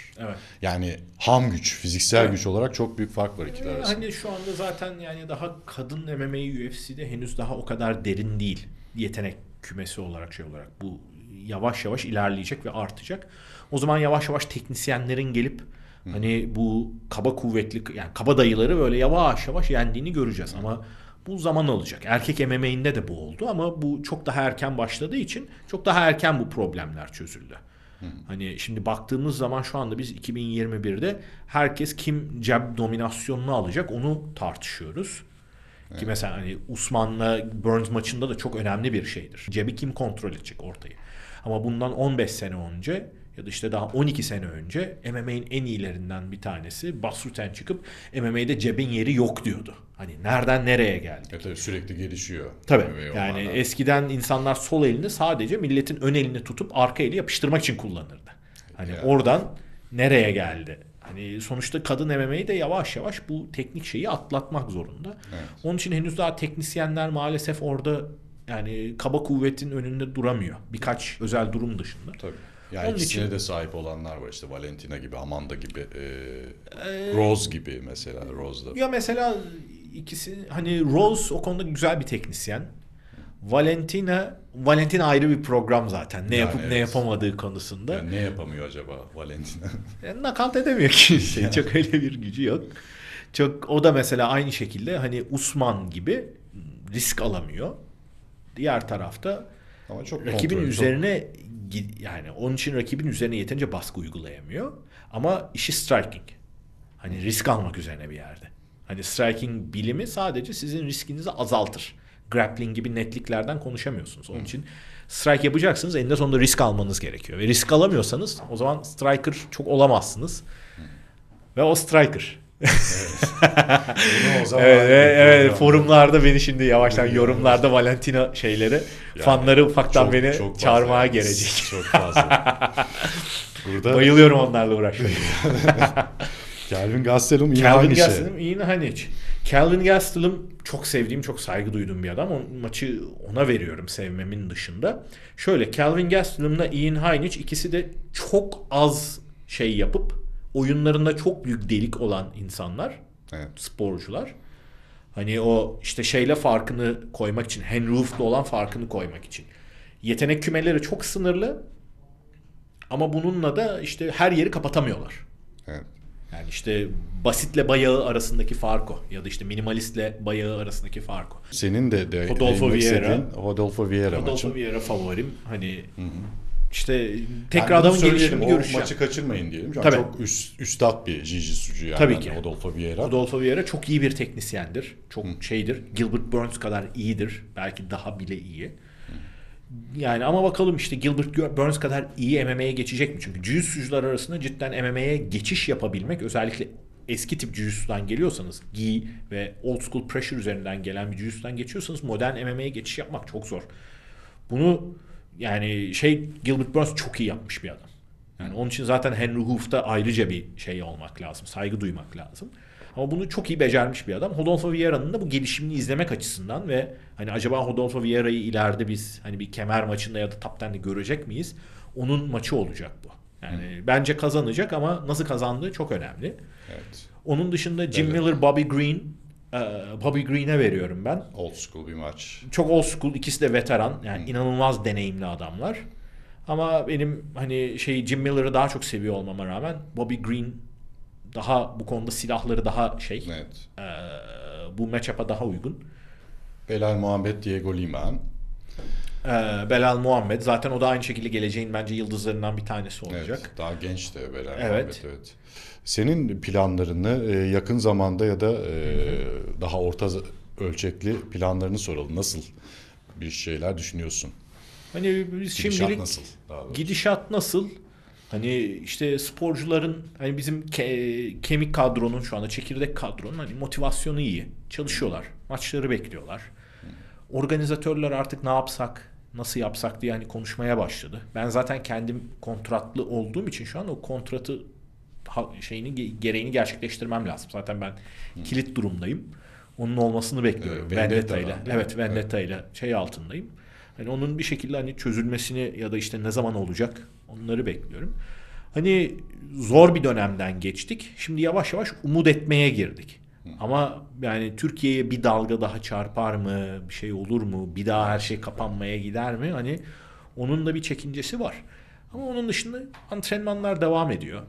Yani ham güç, fiziksel güç olarak çok büyük fark var ikiler arasında. Hani şu anda zaten yani daha kadın MMA UFC'de henüz daha o kadar derin değil. Yetenek kümesi olarak bu yavaş yavaş ilerleyecek ve artacak. O zaman yavaş yavaş teknisyenlerin gelip hani bu kaba kuvvetli yani kabadayıları böyle yavaş yavaş yendiğini göreceğiz ama bu zaman alacak. Erkek MMA'inde de bu oldu ama bu çok daha erken başladığı için çok daha erken bu problemler çözüldü. Hani şimdi baktığımız zaman şu anda biz 2021'de herkes kim jab dominasyonunu alacak onu tartışıyoruz. Ki mesela hani Usman'la Burns maçında da çok önemli bir şeydir. Jab'i kim kontrol edecek ortayı. Ama bundan 15 sene önce ya da işte daha 12 sene önce MMA'nin en iyilerinden bir tanesi Bas Rutten çıkıp MMA'de cebin yeri yok diyordu. Hani nereden nereye geldi? Tabii sürekli gelişiyor. Tabii. Yani eskiden insanlar sol elini sadece milletin ön elini tutup arka eli yapıştırmak için kullanırdı. Hani oradan nereye geldi? Hani sonuçta kadın MMA'yi de yavaş yavaş bu teknik şeyi atlatmak zorunda. Onun için henüz daha teknisyenler maalesef orada yani kaba kuvvetin önünde duramıyor. Birkaç özel durum dışında. Tabii. Yani ikisine de sahip olanlar var işte Valentina gibi, Amanda gibi, Rose gibi mesela Rose'da. Ya mesela ikisi hani Rose o konuda güzel bir teknisyen. Valentina ayrı bir program zaten. Ne yapıp ne yapamadığı konusunda. Yani ne yapamıyor acaba Valentina? Yani nakavt edemiyor ki. Çok öyle bir gücü yok. Çok o da mesela aynı şekilde hani Usman gibi risk alamıyor. Diğer tarafta ama çok rakibin üzerine yani onun için rakibin üzerine yeterince baskı uygulayamıyor. Ama işi striking. Hani risk almak üzerine bir yerde. Hani striking bilimi sadece sizin riskinizi azaltır. Grappling gibi netliklerden konuşamıyorsunuz. Onun için strike yapacaksınız. Eninde sonunda risk almanız gerekiyor. Ve risk alamıyorsanız o zaman striker çok olamazsınız. Ve o striker. Evet. Evet, forumlarda beni şimdi yavaştan yorumlarda Valentina şeyleri yani fanları ufaktan çok, beni çok çağırmaya gelecek. Çok fazla. Burada bayılıyorum onlarla uğraşmaya. Calvin Gastelum yine aynı şey. Calvin Gastelum çok sevdiğim, çok saygı duyduğum bir adam. O maçı ona veriyorum sevmemin dışında. Şöyle Calvin Gastelum'la Ian Hainic ikisi de çok az şey yapıp oyunlarında çok büyük delik olan insanlar. Evet. Sporcular. Hani o işte şeyle farkını koymak için, Henry Hooft'la olan farkını koymak için. Yetenek kümeleri çok sınırlı. Ama bununla da işte her yeri kapatamıyorlar. Evet. Yani işte basitle bayağı arasındaki fark o. Ya da işte minimalistle bayağı arasındaki fark o. Senin de Rodolfo Vieira maçı. Rodolfo Vieira favorim. Hani işte tekrar yani adamın gelişimini görüşeceğim. O maçı kaçırmayın diyelim. Tabii. Çok üstad bir jiu-jitsucu yani. Tabii ki. Rodolfo Vieira çok iyi bir teknisyendir. Çok şeydir. Gilbert Burns kadar iyidir. Belki daha bile iyi. Yani ama bakalım işte Gilbert Burns kadar iyi MMA'ye geçecek mi? Çünkü jiu-jitsucular arasında cidden MMA'ye geçiş yapabilmek, özellikle eski tip jiu-jitsudan geliyorsanız, gi ve old school pressure üzerinden gelen bir jiu-jitsudan geçiyorsanız modern MMA'ye geçiş yapmak çok zor. Bunu yani Gilbert Burns çok iyi yapmış bir adam. Yani onun için zaten Henry Hooft'a ayrıca bir şey olmak lazım, saygı duymak lazım. Ama bunu çok iyi becermiş bir adam. Rodolfo Vieira'nın da bu gelişimini izlemek açısından ve hani acaba Rodolfo Vieira'yı ileride biz hani bir kemer maçında ya da top 10'de görecek miyiz? Onun maçı olacak bu. Yani bence kazanacak ama nasıl kazandığı çok önemli. Evet. Onun dışında Jim Miller, Bobby Green'e veriyorum ben. Old school bir maç. Çok old school. İkisi de veteran. Yani inanılmaz deneyimli adamlar. Ama benim hani Jim Miller'ı daha çok seviyor olmama rağmen Bobby Green daha bu konuda silahları daha evet. Bu matchup'a daha uygun. Belal Muhammad, Diego Lima. Belal Muhammad zaten o da aynı şekilde geleceğin bence yıldızlarından bir tanesi olacak. Evet, daha genç de Belal Muhammad. Evet. Senin planlarını yakın zamanda ya da daha orta ölçekli planlarını soralım. Nasıl bir şeyler düşünüyorsun? Hani biz şimdilik nasıl? Gidişat nasıl? Hani işte sporcuların, hani bizim kemik kadronun, şu anda çekirdek kadronun hani motivasyonu iyi. Çalışıyorlar. Maçları bekliyorlar. Organizatörler artık ne yapsak, nasıl yapsak diye hani konuşmaya başladı. Ben zaten kendim kontratlı olduğum için şu an o kontratı gereğini gerçekleştirmem lazım. Zaten ben kilit durumdayım. Onun olmasını bekliyorum. Vendetta'yla. Evet, Vendetta'yla altındayım. Hani onun bir şekilde hani çözülmesini ya da işte ne zaman olacak onları bekliyorum. Hani zor bir dönemden geçtik. Şimdi yavaş yavaş umut etmeye girdik. Ama yani Türkiye'ye bir dalga daha çarpar mı? Bir şey olur mu? Bir daha her şey kapanmaya gider mi? Hani onun da bir çekincesi var. Ama onun dışında antrenmanlar devam ediyor.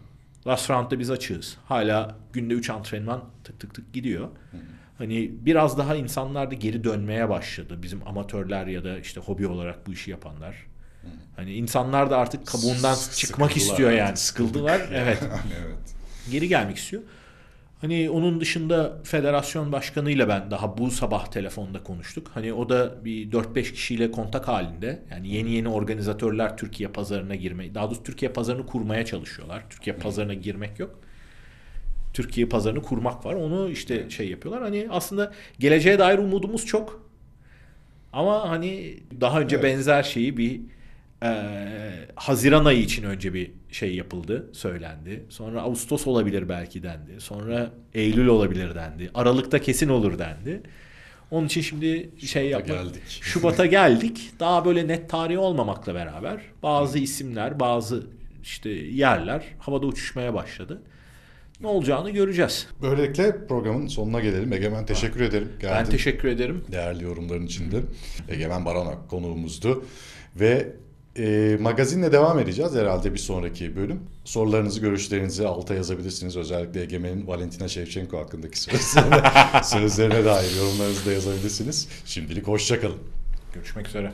Last round'da biz açığız. Hala günde 3 antrenman tık gidiyor. Hani biraz daha insanlar da geri dönmeye başladı. Bizim amatörler ya da işte hobi olarak bu işi yapanlar. Hani insanlar da artık kabuğundan çıkmak istiyor yani. Sıkıldılar. Evet. Evet. Geri gelmek istiyor. Hani onun dışında federasyon başkanıyla ben daha bu sabah telefonda konuştuk. Hani o da bir 4-5 kişiyle kontak halinde. Yani yeni organizatörler Türkiye pazarına girmeyi, daha doğrusu Türkiye pazarını kurmaya çalışıyorlar. Türkiye pazarına girmek yok. Türkiye pazarını kurmak var. Onu işte yapıyorlar. Hani aslında geleceğe dair umudumuz çok. Ama hani daha önce benzer şeyi bir Haziran ayı için önce bir yapıldı, söylendi. Sonra Ağustos olabilir belki dendi. Sonra Eylül olabilir dendi. Aralık'ta kesin olur dendi. Onun için şimdi Şubat'a geldik. Daha böyle net tarih olmamakla beraber bazı isimler, bazı işte yerler havada uçuşmaya başladı. ne olacağını göreceğiz. Böylelikle programın sonuna gelelim. Egemen teşekkür ederim. Geldin. Ben teşekkür ederim. Değerli yorumların içinde Egemen Baranok konuğumuzdu. Ve magazinle devam edeceğiz herhalde bir sonraki bölüm. Sorularınızı, görüşlerinizi alta yazabilirsiniz. Özellikle Egemen'in Valentina Shevchenko hakkındaki sözlerine dair yorumlarınızı da yazabilirsiniz. Şimdilik hoşça kalın. Görüşmek üzere.